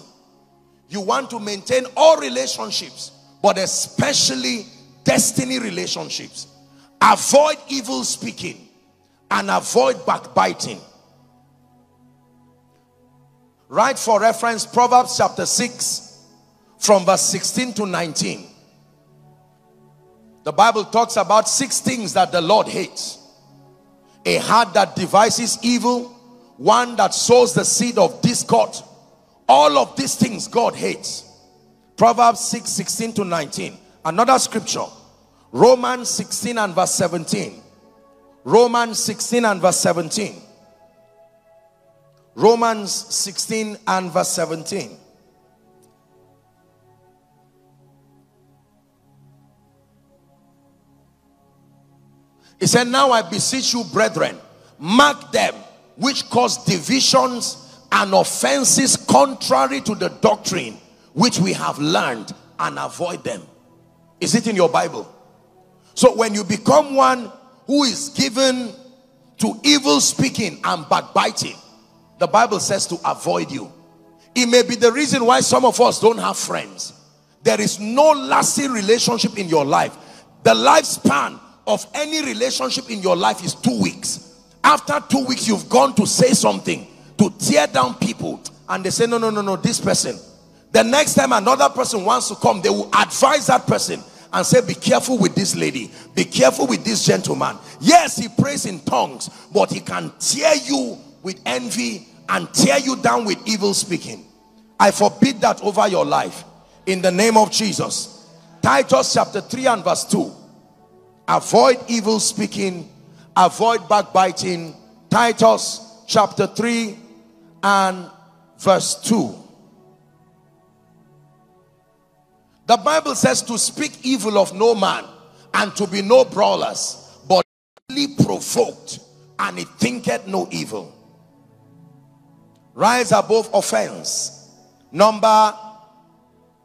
You want to maintain all relationships, but especially destiny relationships. Avoid evil speaking and avoid backbiting. Write for reference Proverbs chapter six from verse sixteen to nineteen. The Bible talks about six things that the Lord hates. A heart that devises evil, one that sows the seed of discord. All of these things God hates. Proverbs six, sixteen to nineteen. Another scripture. Romans sixteen and verse seventeen. Romans sixteen and verse seventeen. Romans sixteen and verse seventeen. He said, now I beseech you, brethren, mark them which cause divisions and offenses contrary to the doctrine which we have learned, and avoid them. Is it in your Bible? So when you become one who is given to evil speaking and backbiting, the Bible says to avoid you. It may be the reason why some of us don't have friends. There is no lasting relationship in your life. The lifespan of any relationship in your life is two weeks. After two weeks, you've gone to say something, to tear down people. And they say, no, no, no, no, this person. The next time another person wants to come, they will advise that person and say, be careful with this lady. Be careful with this gentleman. Yes, he prays in tongues, but he can tear you with envy and tear you down with evil speaking. I forbid that over your life in the name of Jesus. Titus chapter three and verse two. Avoid evil speaking, avoid backbiting. Titus chapter three and verse two. The Bible says to speak evil of no man, and to be no brawlers, but provoked, and it thinketh no evil. Rise above offense. Number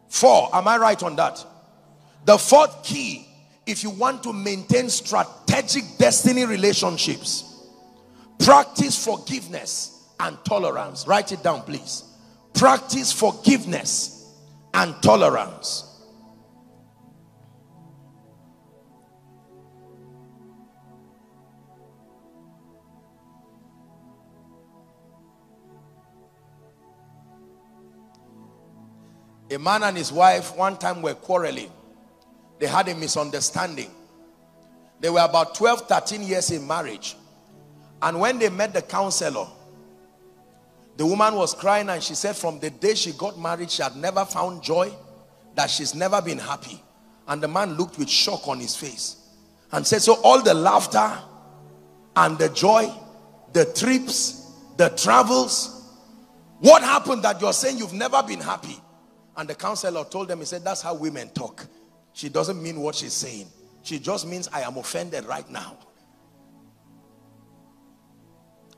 four. Am I right on that? The fourth key, if you want to maintain strategic destiny relationships, practice forgiveness and tolerance. Write it down, please. Practice forgiveness and tolerance. A man and his wife one time were quarreling. They had a misunderstanding. They were about twelve, thirteen years in marriage. And when they met the counselor, the woman was crying and she said from the day she got married, she had never found joy, that she's never been happy. And the man looked with shock on his face and said, so all the laughter and the joy, the trips, the travels, what happened that you're saying you've never been happy? And the counselor told them, he said, that's how women talk. She doesn't mean what she's saying. She just means I am offended right now.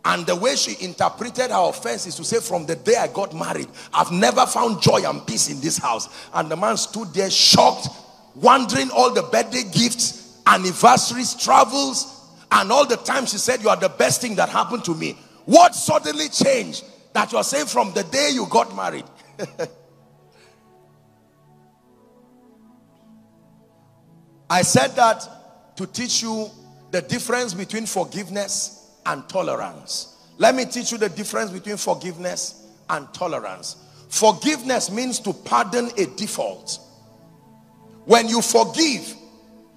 And the way she interpreted her offense is to say, from the day I got married, I've never found joy and peace in this house. And the man stood there shocked, wondering all the birthday gifts, anniversaries, travels, and all the time she said, you are the best thing that happened to me. What suddenly changed that you're saying from the day you got married? I said that to teach you the difference between forgiveness and tolerance. Let me teach you the difference between forgiveness and tolerance. Forgiveness means to pardon a default. When you forgive,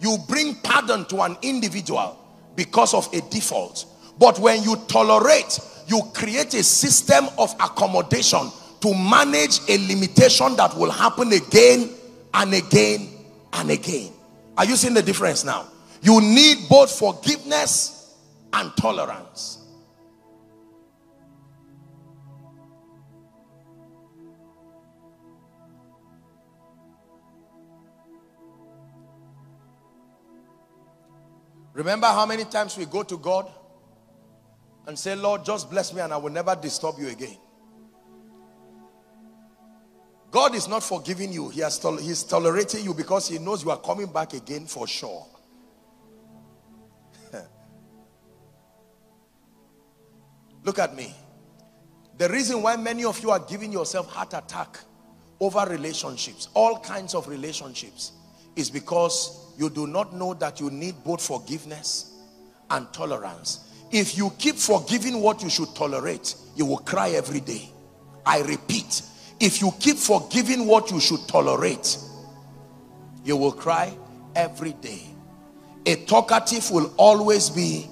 you bring pardon to an individual because of a default. But when you tolerate, you create a system of accommodation to manage a limitation that will happen again and again and again. Are you seeing the difference now? You need both forgiveness and tolerance. Remember how many times we go to God and say, Lord, just bless me and I will never disturb you again. God is not forgiving you. He has tol- he's tolerating you because he knows you are coming back again for sure. Look at me. The reason why many of you are giving yourself heart attack over relationships, all kinds of relationships, is because you do not know that you need both forgiveness and tolerance. If you keep forgiving what you should tolerate, you will cry every day. I repeat, if you keep forgiving what you should tolerate, you will cry every day. A talkative will always be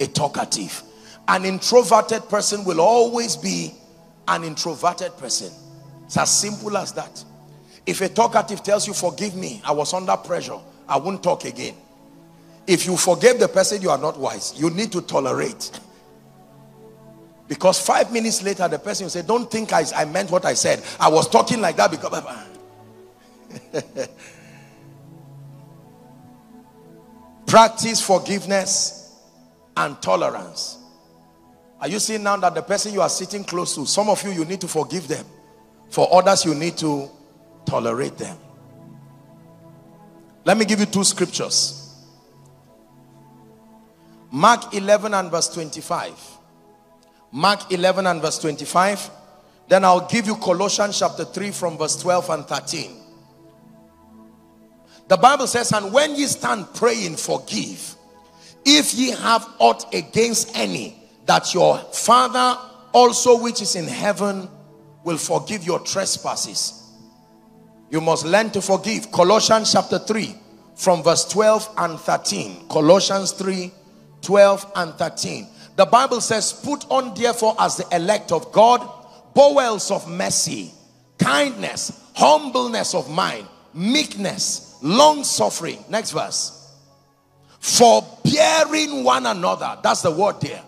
a talkative. An introverted person will always be an introverted person. It's as simple as that. If a talkative tells you, forgive me, I was under pressure, I won't talk again. If you forgive the person, you are not wise. You need to tolerate. Because five minutes later, the person will say, don't think I, I meant what I said. I was talking like that because... Practice forgiveness and tolerance. Are you seeing now that the person you are sitting close to, some of you, you need to forgive them. For others, you need to tolerate them. Let me give you two scriptures. Mark eleven and verse twenty-five. Mark eleven and verse twenty-five. Then I'll give you Colossians chapter three from verse twelve and thirteen. The Bible says, and when ye stand praying, forgive. If ye have aught against any, that your Father also which is in heaven will forgive your trespasses. You must learn to forgive. Colossians chapter three from verse twelve and thirteen. Colossians three, twelve and thirteen. The Bible says, put on therefore as the elect of God, bowels of mercy, kindness, humbleness of mind, meekness, long-suffering. Next verse. Forbearing one another. That's the word there.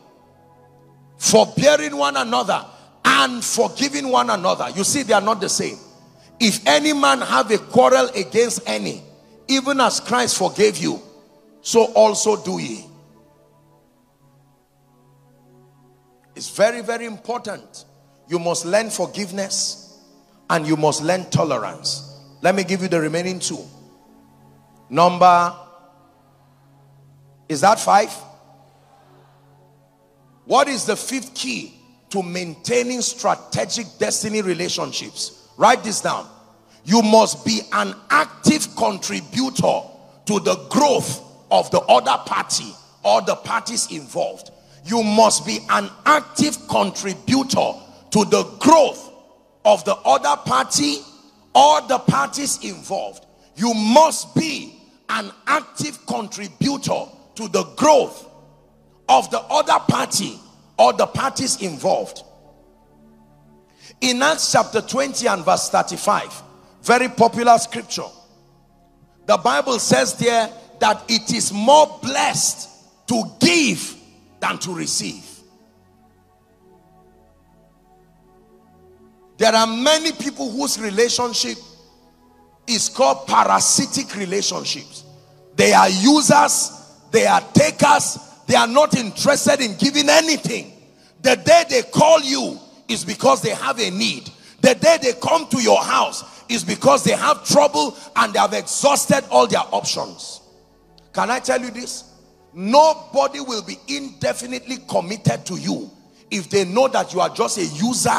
Forbearing one another and forgiving one another. You see, they are not the same. If any man have a quarrel against any, even as Christ forgave you, so also do ye. It's very, very important. You must learn forgiveness and you must learn tolerance. Let me give you the remaining two. Number, is that five? What is the fifth key to maintaining strategic destiny relationships? Write this down. You must be an active contributor to the growth of the other party or the parties involved. You must be an active contributor to the growth of the other party or the parties involved. You must be an active contributor to the growth of the other party or the parties involved. In Acts chapter twenty and verse thirty-five, very popular scripture, the Bible says there that it is more blessed to give than to receive. There are many people whose relationship is called parasitic relationships. They are users, they are takers, they are not interested in giving anything. The day they call you is because they have a need. The day they come to your house is because they have trouble and they have exhausted all their options. Can I tell you this? Nobody will be indefinitely committed to you if they know that you are just a user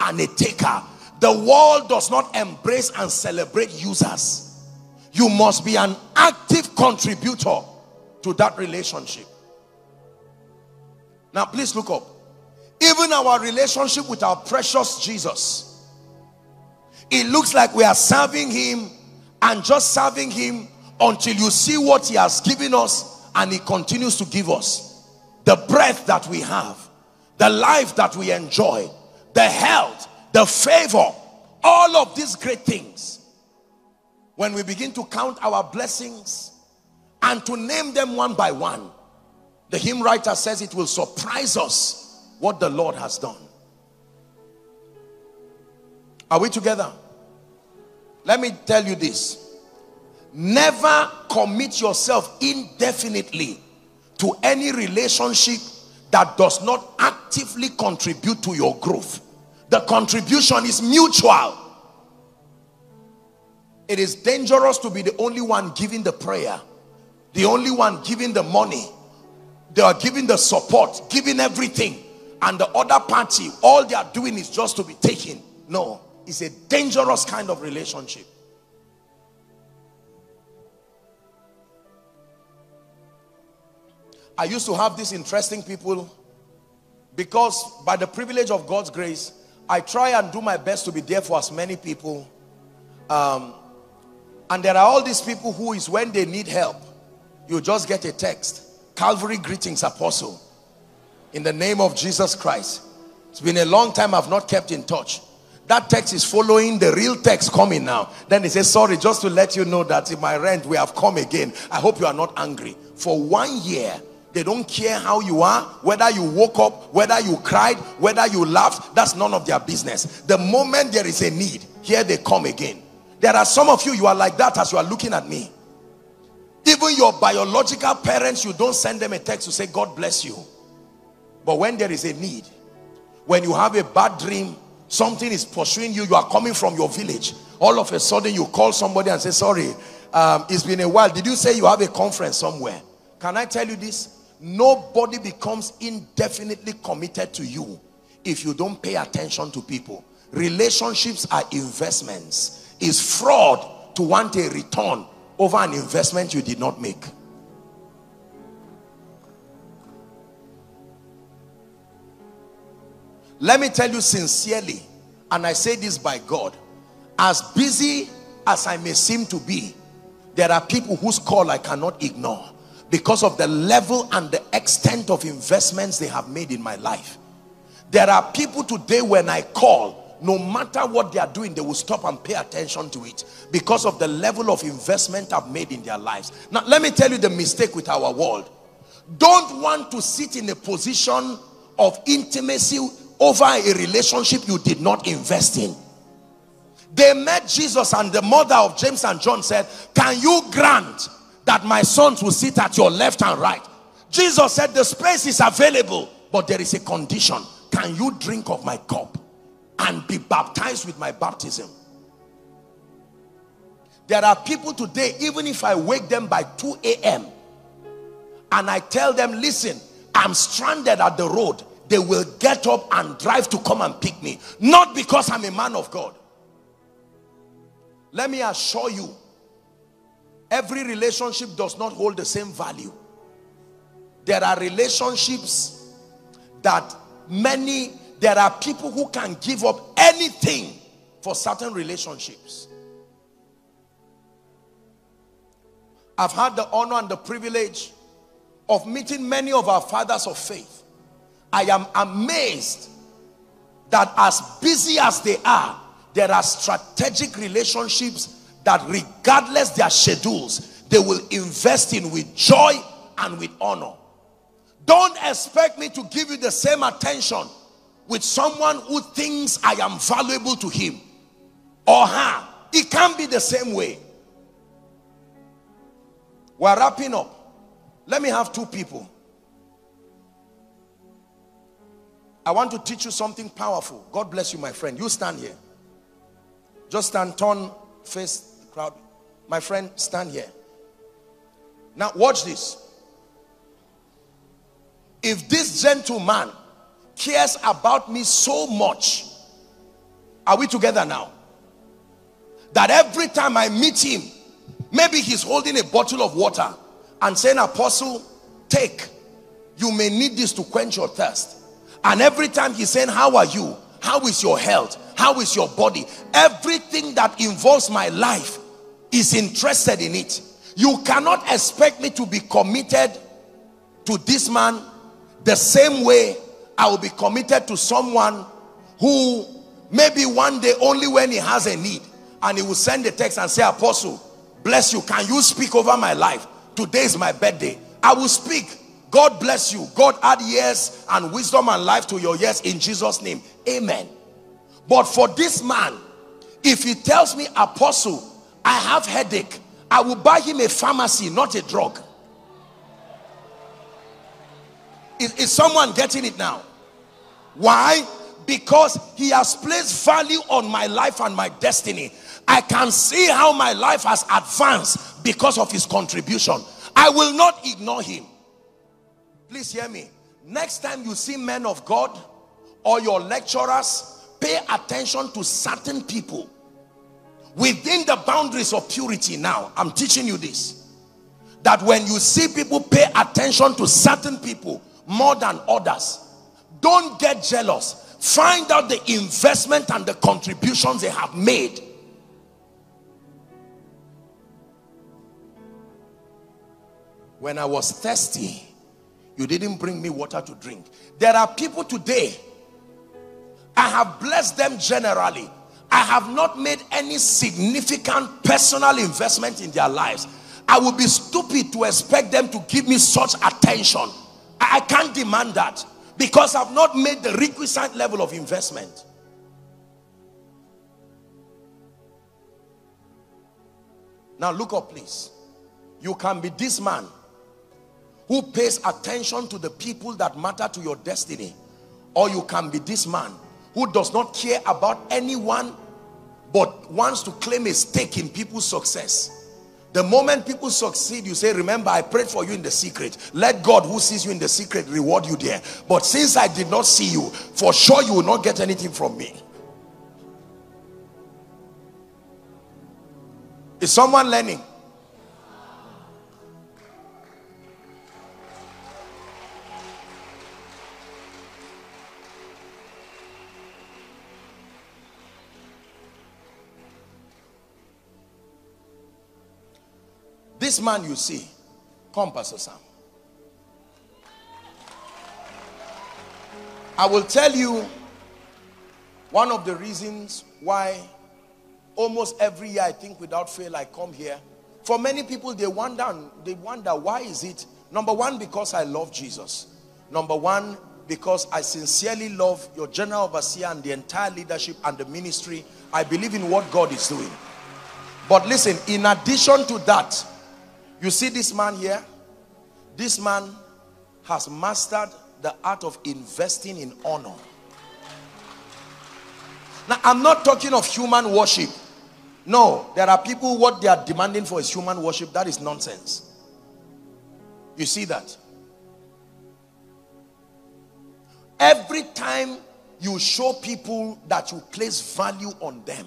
and a taker. The world does not embrace and celebrate users. You must be an active contributor to that relationship. Now please look up. Even our relationship with our precious Jesus, it looks like we are serving him and just serving him until you see what he has given us. And he continues to give us the breath that we have, the life that we enjoy, the health, the favor, all of these great things. When we begin to count our blessings and to name them one by one, the hymn writer says it will surprise us what the Lord has done. Are we together? Let me tell you this. Never commit yourself indefinitely to any relationship that does not actively contribute to your growth. The contribution is mutual. It is dangerous to be the only one giving the prayer, the only one giving the money. They are giving the support, giving everything, and the other party, all they are doing is just to be taken. No, it's a dangerous kind of relationship. I used to have these interesting people because by the privilege of God's grace, I try and do my best to be there for as many people. Um, and there are all these people who is when they need help, you just get a text. Calvary greetings, Apostle. In the name of Jesus Christ. It's been a long time I've not kept in touch. that text is following the real text coming now. Then they say, sorry, just to let you know that in my rent we have come again. I hope you are not angry. For one year, they don't care how you are, whether you woke up, whether you cried, whether you laughed. That's none of their business. The moment there is a need, here they come again. There are some of you, you are like that as you are looking at me. Even your biological parents, you don't send them a text to say, God bless you. But when there is a need, when you have a bad dream, something is pursuing you, you are coming from your village. All of a sudden, you call somebody and say, sorry, um, it's been a while. Did you say you have a conference somewhere? Can I tell you this? Nobody becomes indefinitely committed to you if you don't pay attention to people. Relationships are investments. It's fraud to want a return over an investment you did not make. Let me tell you sincerely, and I say this by God, as busy as I may seem to be, there are people whose call I cannot ignore because of the level and the extent of investments they have made in my life. There are people today when I call, no matter what they are doing, they will stop and pay attention to it because of the level of investment I've made in their lives. Now, let me tell you the mistake with our world. Don't want to sit in a position of intimacy over a relationship you did not invest in. They met Jesus, and the mother of James and John said, can you grant that my sons will sit at your left and right? Jesus said, the space is available, but there is a condition. Can you drink of my cup and be baptized with my baptism? There are people today, even if I wake them by two A M and I tell them, listen, I'm stranded at the road, they will get up and drive to come and pick me. Not because I'm a man of God. Let me assure you, every relationship does not hold the same value. There are relationships that many There are people who can give up anything for certain relationships. I've had the honor and the privilege of meeting many of our fathers of faith. I am amazed that as busy as they are, there are strategic relationships that regardless their schedules, they will invest in with joy and with honor. Don't expect me to give you the same attention with someone who thinks I am valuable to him or her. It can't be the same way. We're wrapping up. Let me have two people. I want to teach you something powerful. God bless you, my friend. You stand here. Just stand, turn, face the crowd. My friend, stand here. Now watch this. If this gentleman cares about me so much, are we together now, that every time I meet him, maybe he's holding a bottle of water and saying, apostle, take, you may need this to quench your thirst, and every time he's saying, how are you, how is your health, how is your body, everything that involves my life is interested in it. You cannot expect me to be committed to this man the same way I will be committed to someone who maybe one day, only when he has a need, and he will send a text and say, apostle, bless you, can you speak over my life? Today is my birthday. I will speak. God bless you. God add years and wisdom and life to your years in Jesus' name. Amen. But for this man, if he tells me, apostle, I have headache, I will buy him a pharmacy, not a drug. Is, is someone getting it now? Why? Because he has placed value on my life and my destiny. I can see how my life has advanced because of his contribution. I will not ignore him. Please hear me. Next time you see men of God or your lecturers, pay attention to certain people within the boundaries of purity. Now, I'm teaching you this, that when you see people, pay attention to certain people more than others. Don't get jealous. Find out the investment and the contributions they have made. When I was thirsty, you didn't bring me water to drink. There are people today, I have blessed them generally. I have not made any significant personal investment in their lives. I would be stupid to expect them to give me such attention. I can't demand that because I've not made the requisite level of investment. Now look up, please. You can be this man who pays attention to the people that matter to your destiny, or you can be this man who does not care about anyone but wants to claim a stake in people's success. The moment people succeed, you say, remember, I prayed for you in the secret. Let God who sees you in the secret reward you there. But since I did not see you, for sure you will not get anything from me. Is someone learning? This man you see, come Pastor Sam. I will tell you one of the reasons why almost every year, I think without fail, I come here. For many people, they wonder, they wonder, why is it? Number one, because I love Jesus. Number one, because I sincerely love your general overseer and the entire leadership and the ministry. I believe in what God is doing. But listen, in addition to that, you see this man here? This man has mastered the art of investing in honor. Now, I'm not talking of human worship. No, there are people, what they are demanding for is human worship. That is nonsense. You see that? Every time you show people that you place value on them,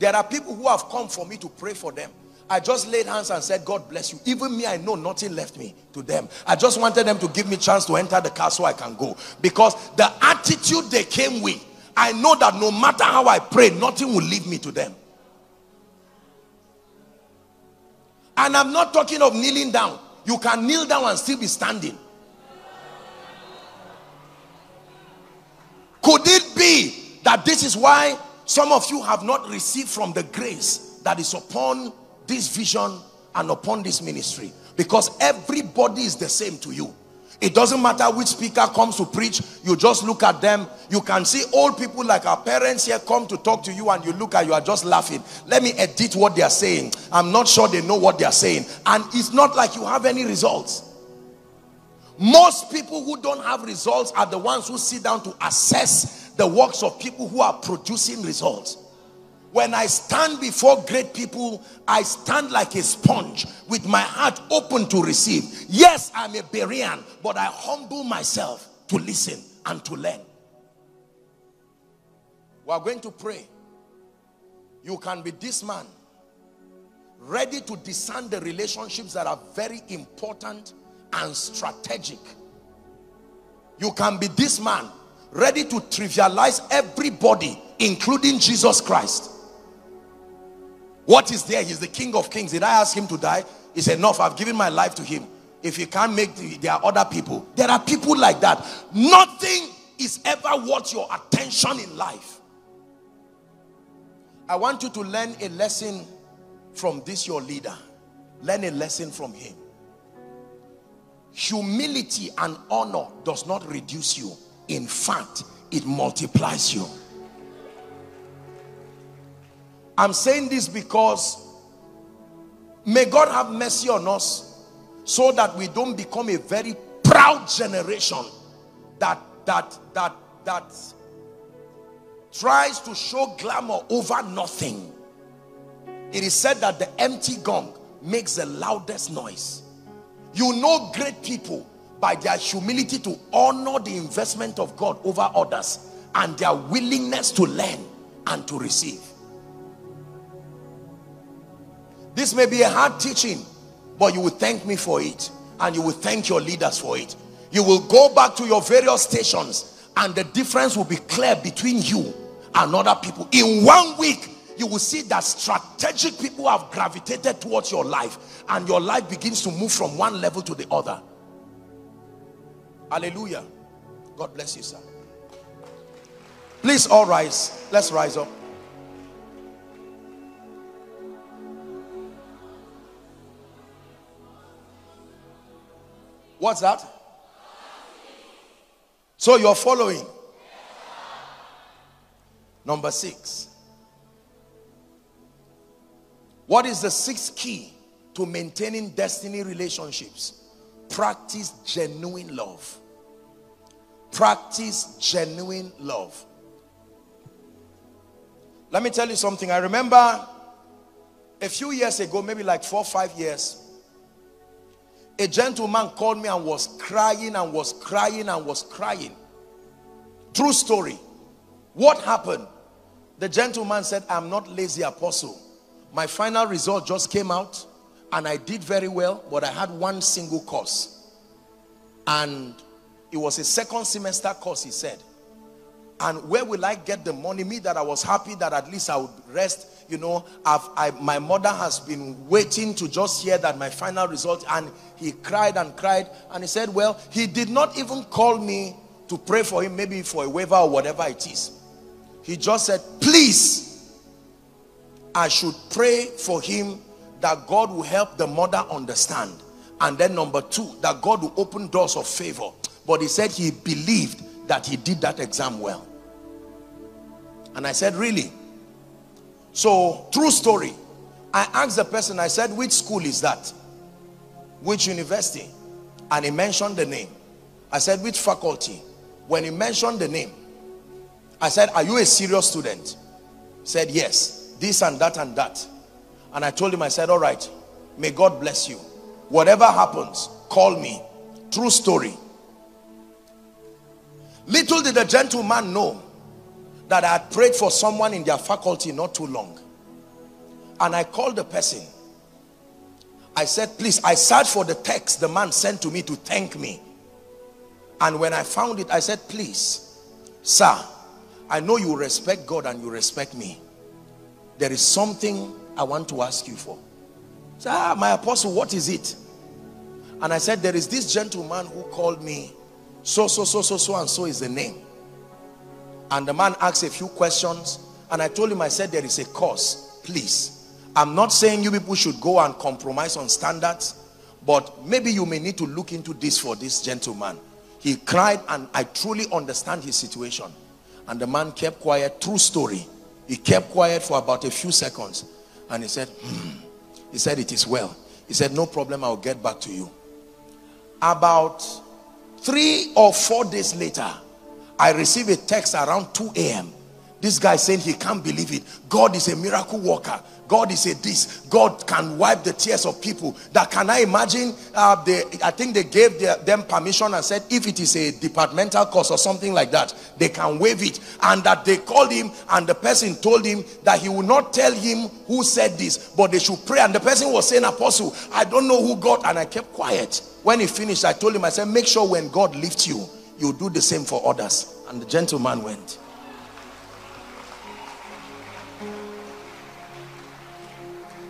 there are people who have come for me to pray for them. I just laid hands and said, God bless you. Even me, I know nothing left me to them. I just wanted them to give me a chance to enter the car so I can go. Because the attitude they came with, I know that no matter how I pray, nothing will leave me to them. And I'm not talking of kneeling down. You can kneel down and still be standing. Could it be that this is why some of you have not received from the grace that is upon this vision and upon this ministry? Because everybody is the same to you. It doesn't matter which speaker comes to preach. You just look at them. You can see old people like our parents here come to talk to you and you look at you are just laughing. Let me edit what they are saying. I'm not sure they know what they are saying. And it's not like you have any results. Most people who don't have results are the ones who sit down to assess the works of people who are producing results. When I stand before great people, I stand like a sponge with my heart open to receive. Yes, I'm a Berean, but I humble myself to listen and to learn. We are going to pray. You can be this man, ready to discern the relationships that are very important and strategic. You can be this man, ready to trivialize everybody, including Jesus Christ. What is there? He's the King of Kings. Did I ask him to die? He said, enough. I've given my life to him. If he can't make the, there are other people. There are people like that. Nothing is ever worth your attention in life. I want you to learn a lesson from this, your leader. Learn a lesson from him. Humility and honor does not reduce you. In fact, it multiplies you. I'm saying this because may God have mercy on us so that we don't become a very proud generation that that that that tries to show glamour over nothing. It is said that the empty gong makes the loudest noise. You know great people by their humility to honor the investment of God over others and their willingness to learn and to receive. This may be a hard teaching, but you will thank me for it, and you will thank your leaders for it. You will go back to your various stations, and the difference will be clear between you and other people. In one week, you will see that strategic people have gravitated towards your life, and your life begins to move from one level to the other. Hallelujah. God bless you, sir. Please all rise. Let's rise up. What's that? So you're following? Number six. What is the sixth key to maintaining destiny relationships? Practice genuine love. Practice genuine love. Let me tell you something. I remember a few years ago, maybe like four or five years, a gentleman called me and was crying and was crying and was crying. True story. What happened? The gentleman said, I'm not lazy, apostle. My final result just came out and I did very well, but I had one single course. And it was a second semester course, he said. And where will I get the money? Me that I was happy that at least I would rest. You know, I've, I, my mother has been waiting to just hear that my final result. And he cried and cried. And he said, well, he did not even call me to pray for him, maybe for a waiver or whatever it is. He just said, please, I should pray for him that God will help the mother understand. And then number two, that God will open doors of favor. But he said he believed that he did that exam well. And I said, really? So, true story. I asked the person, I said, which school is that? Which university? And he mentioned the name. I said, which faculty? When he mentioned the name, I said, are you a serious student? He said, yes, this and that and that. And I told him, I said, all right, may God bless you. Whatever happens, call me. True story. Little did the gentleman know that I had prayed for someone in their faculty not too long. And I called the person. I said, please, I searched for the text the man sent to me to thank me. And when I found it, I said, please, sir, I know you respect God and you respect me. There is something I want to ask you for. He said, ah, my apostle, what is it? And I said, there is this gentleman who called me. So, so, so, so, so, and so is the name. And the man asked a few questions. And I told him, I said, there is a course. Please. I'm not saying you people should go and compromise on standards. But maybe you may need to look into this for this gentleman. He cried and I truly understand his situation. And the man kept quiet. True story. He kept quiet for about a few seconds. And he said, hmm. He said, it is well. He said, no problem. I'll get back to you. About three or four days later, I received a text around two A M This guy saying he can't believe it. God is a miracle worker. God is a this. God can wipe the tears of people. That can I imagine? Uh, they, I think they gave their, them permission and said if it is a departmental course or something like that, they can waive it. And that they called him and the person told him that he would not tell him who said this, but they should pray. And the person was saying, apostle, I don't know who God, and I kept quiet. When he finished, I told him, I said, make sure when God lifts you, you do the same for others. And the gentleman went.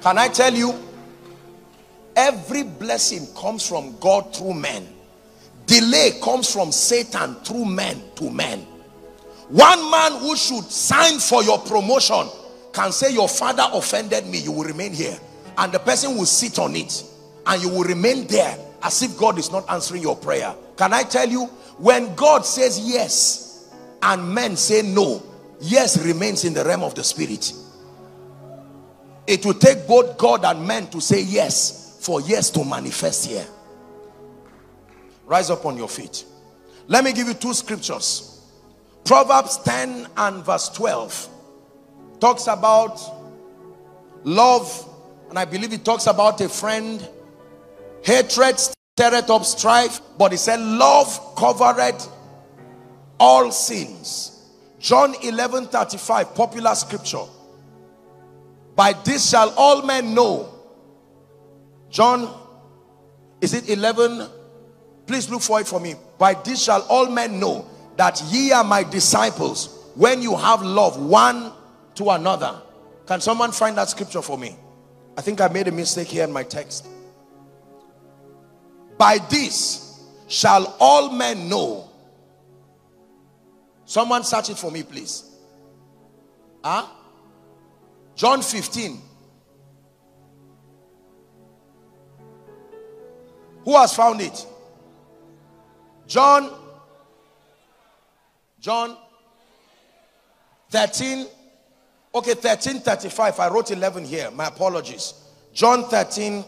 Can I tell you, every blessing comes from God through men. Delay comes from Satan through men to men. One man who should sign for your promotion can say, your father offended me, you will remain here. And the person will sit on it and you will remain there as if God is not answering your prayer. Can I tell you, when God says yes and men say no, yes remains in the realm of the spirit. It will take both God and men to say yes for yes to manifest here. Rise up on your feet. Let me give you two scriptures. Proverbs ten and verse twelve talks about love, and I believe it talks about a friend. Hatred stirreth up strife, but it said love covereth all sins. John eleven thirty-five, popular scripture. By this shall all men know. John, is it eleven? Please look for it for me. By this shall all men know that ye are my disciples when you have love one to another. Can someone find that scripture for me? I think I made a mistake here in my text. By this shall all men know. Someone search it for me, please. Huh? John fifteen. Who has found it? John. John thirteen. Okay, thirteen thirty-five. I wrote eleven here. My apologies. John thirteen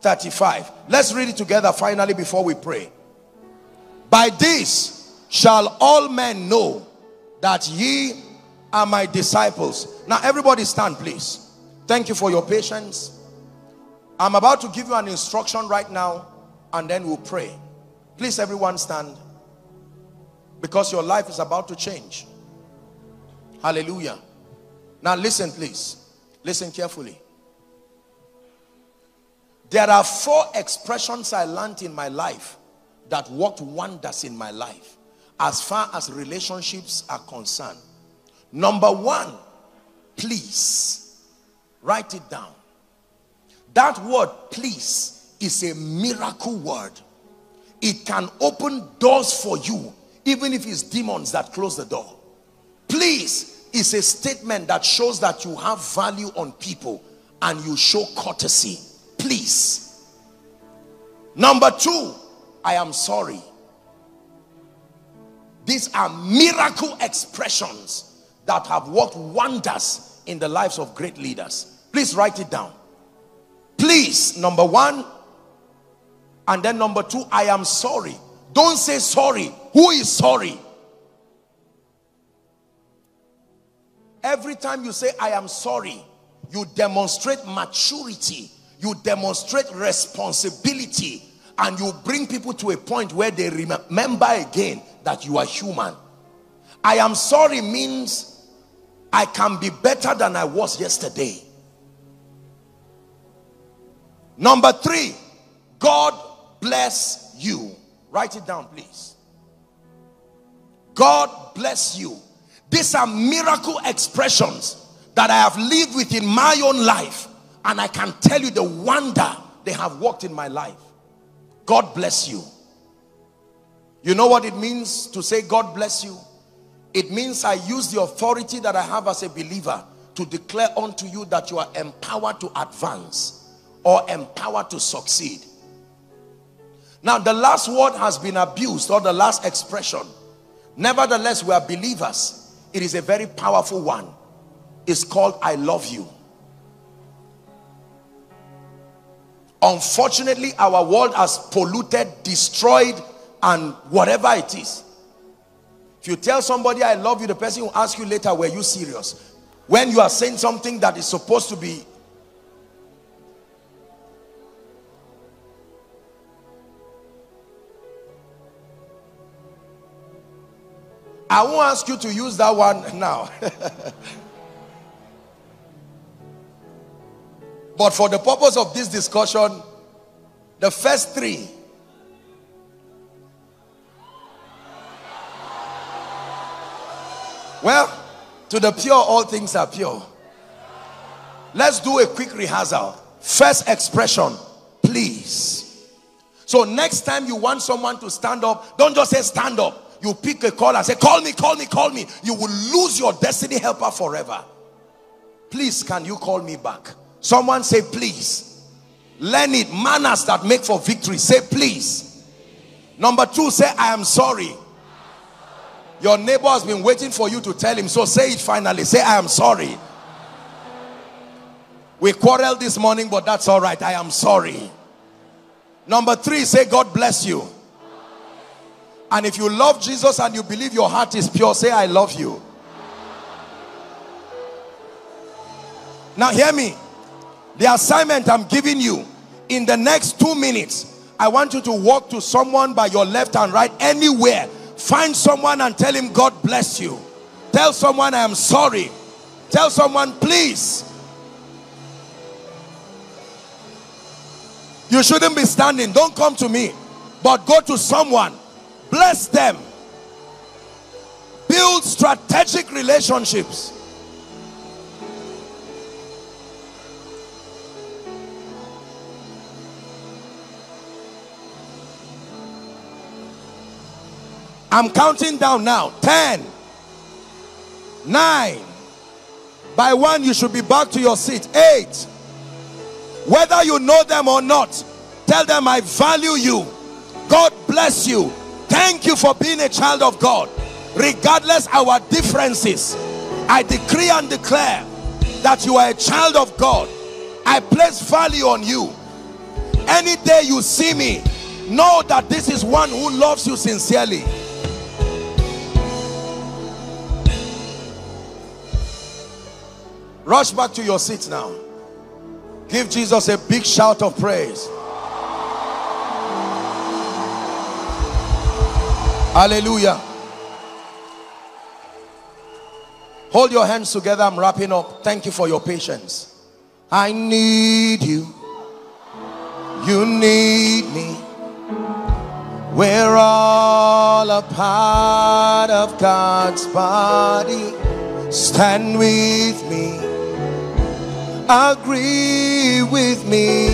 thirty-five. Let's read it together finally before we pray. By this shall all men know that ye are my disciples. Now everybody stand, please. Thank you for your patience. I'm about to give you an instruction right now and then we'll pray. Please everyone stand, because your life is about to change. Hallelujah. Now listen, please. Listen carefully. There are four expressions I learned in my life that worked wonders in my life as far as relationships are concerned. Number one, please. Write it down. That word please is a miracle word. It can open doors for you, even if it's demons that close the door. Please is a statement that shows that you have value on people and you show courtesy. Please. Number two, I am sorry. These are miracle expressions that have worked wonders in the lives of great leaders. Please write it down. Please, number one. And then number two, I am sorry. Don't say sorry. Who is sorry? Every time you say I am sorry, you demonstrate maturity. You demonstrate responsibility, and you bring people to a point where they remember again that you are human. I am sorry means I can be better than I was yesterday. Number three, God bless you. Write it down, please. God bless you. These are miracle expressions that I have lived with in my own life. And I can tell you the wonder they have worked in my life. God bless you. You know what it means to say God bless you? It means I use the authority that I have as a believer to declare unto you that you are empowered to advance or empowered to succeed. Now the last word has been abused, or the last expression. Nevertheless, we are believers. It is a very powerful one. It's called I love you. Unfortunately, our world has polluted, destroyed, and whatever it is. If you tell somebody I love you, the person will ask you later, were you serious? When you are saying something that is supposed to be. I won't ask you to use that one now. But for the purpose of this discussion, the first three. Well, to the pure, all things are pure. Let's do a quick rehearsal. First expression, please. So next time you want someone to stand up, don't just say stand up. You pick a call and say, call me, call me, call me. You will lose your destiny helper forever. Please, can you call me back? Someone say please. Learn it. Manners that make for victory. Say please. Number two, say I am sorry. Your neighbor has been waiting for you to tell him, so say it finally. Say I am sorry. We quarreled this morning, but that's all right. I am sorry. Number three, say God bless you. And if you love Jesus and you believe your heart is pure, say I love you. Now hear me. The assignment I'm giving you, in the next two minutes, I want you to walk to someone by your left and right, anywhere. Find someone and tell him, God bless you. Tell someone, I am sorry. Tell someone, please. You shouldn't be standing. Don't come to me. But go to someone. Bless them. Build strategic relationships. I'm counting down now. ten, nine, By one, you should be back to your seat. Eight. Whether you know them or not, tell them, I value you. God bless you. Thank you for being a child of God. Regardless our differences, I decree and declare that you are a child of God. I place value on you. Any day you see me, know that this is one who loves you sincerely. Rush back to your seats now. Give Jesus a big shout of praise. Hallelujah. Hold your hands together. I'm wrapping up. Thank you for your patience. I need you. You need me. We're all a part of God's body. Stand with me. Agree with me.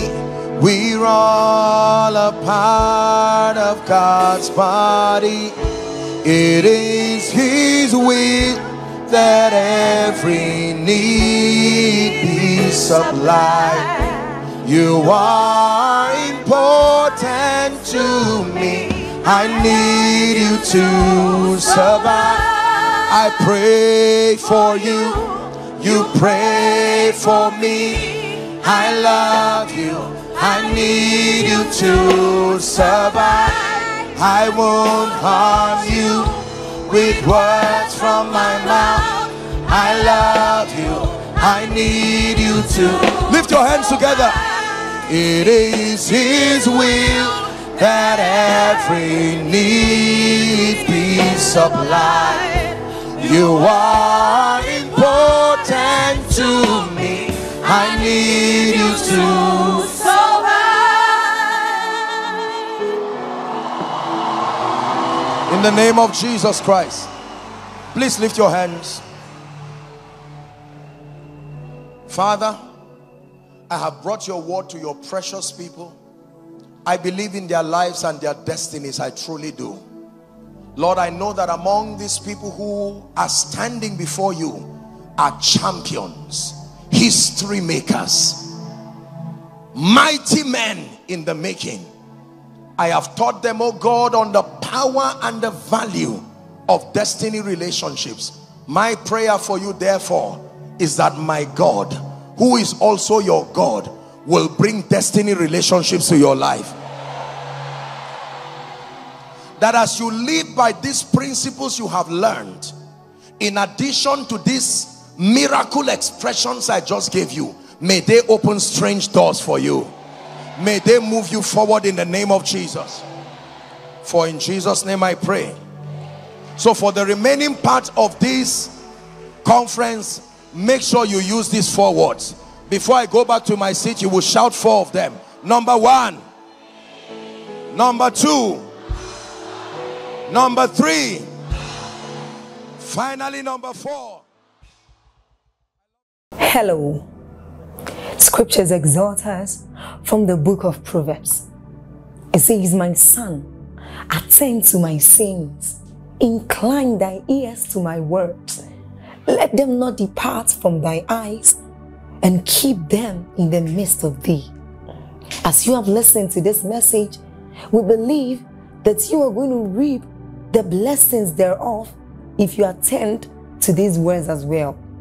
We're all a part of God's body. It is His will that every need be supplied. You are important to me. I need you to survive. I pray for you. You pray for me. I love you. I need you to survive. I won't harm you with words from my mouth. I love you. I need you to lift your hands together. It is His will that every need be supplied. You are important to me. I need you to survive. In the name of Jesus Christ. Please lift your hands. Father, I have brought your word to your precious people. I believe in their lives and their destinies. I truly do. Lord, I know that among these people who are standing before you are champions, history makers, mighty men in the making. I have taught them, oh God, on the power and the value of destiny relationships. My prayer for you, therefore, is that my God, who is also your God, will bring destiny relationships to your life. That as you live by these principles you have learned, in addition to these miracle expressions I just gave you, may they open strange doors for you. May they move you forward in the name of Jesus. For in Jesus' name I pray. So for the remaining part of this conference, make sure you use these four words. Before I go back to my seat, you will shout four of them. Number one. Number two. Number three. Finally, number four. Hello. Scriptures exhort us from the book of Proverbs. It says, my son, attend to my sayings, incline thy ears to my words, let them not depart from thy eyes, and keep them in the midst of thee. As you have listened to this message, we believe that you are going to reap the blessings thereof if you attend to these words as well,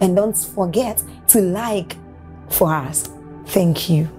And don't forget to like for us. Thank you.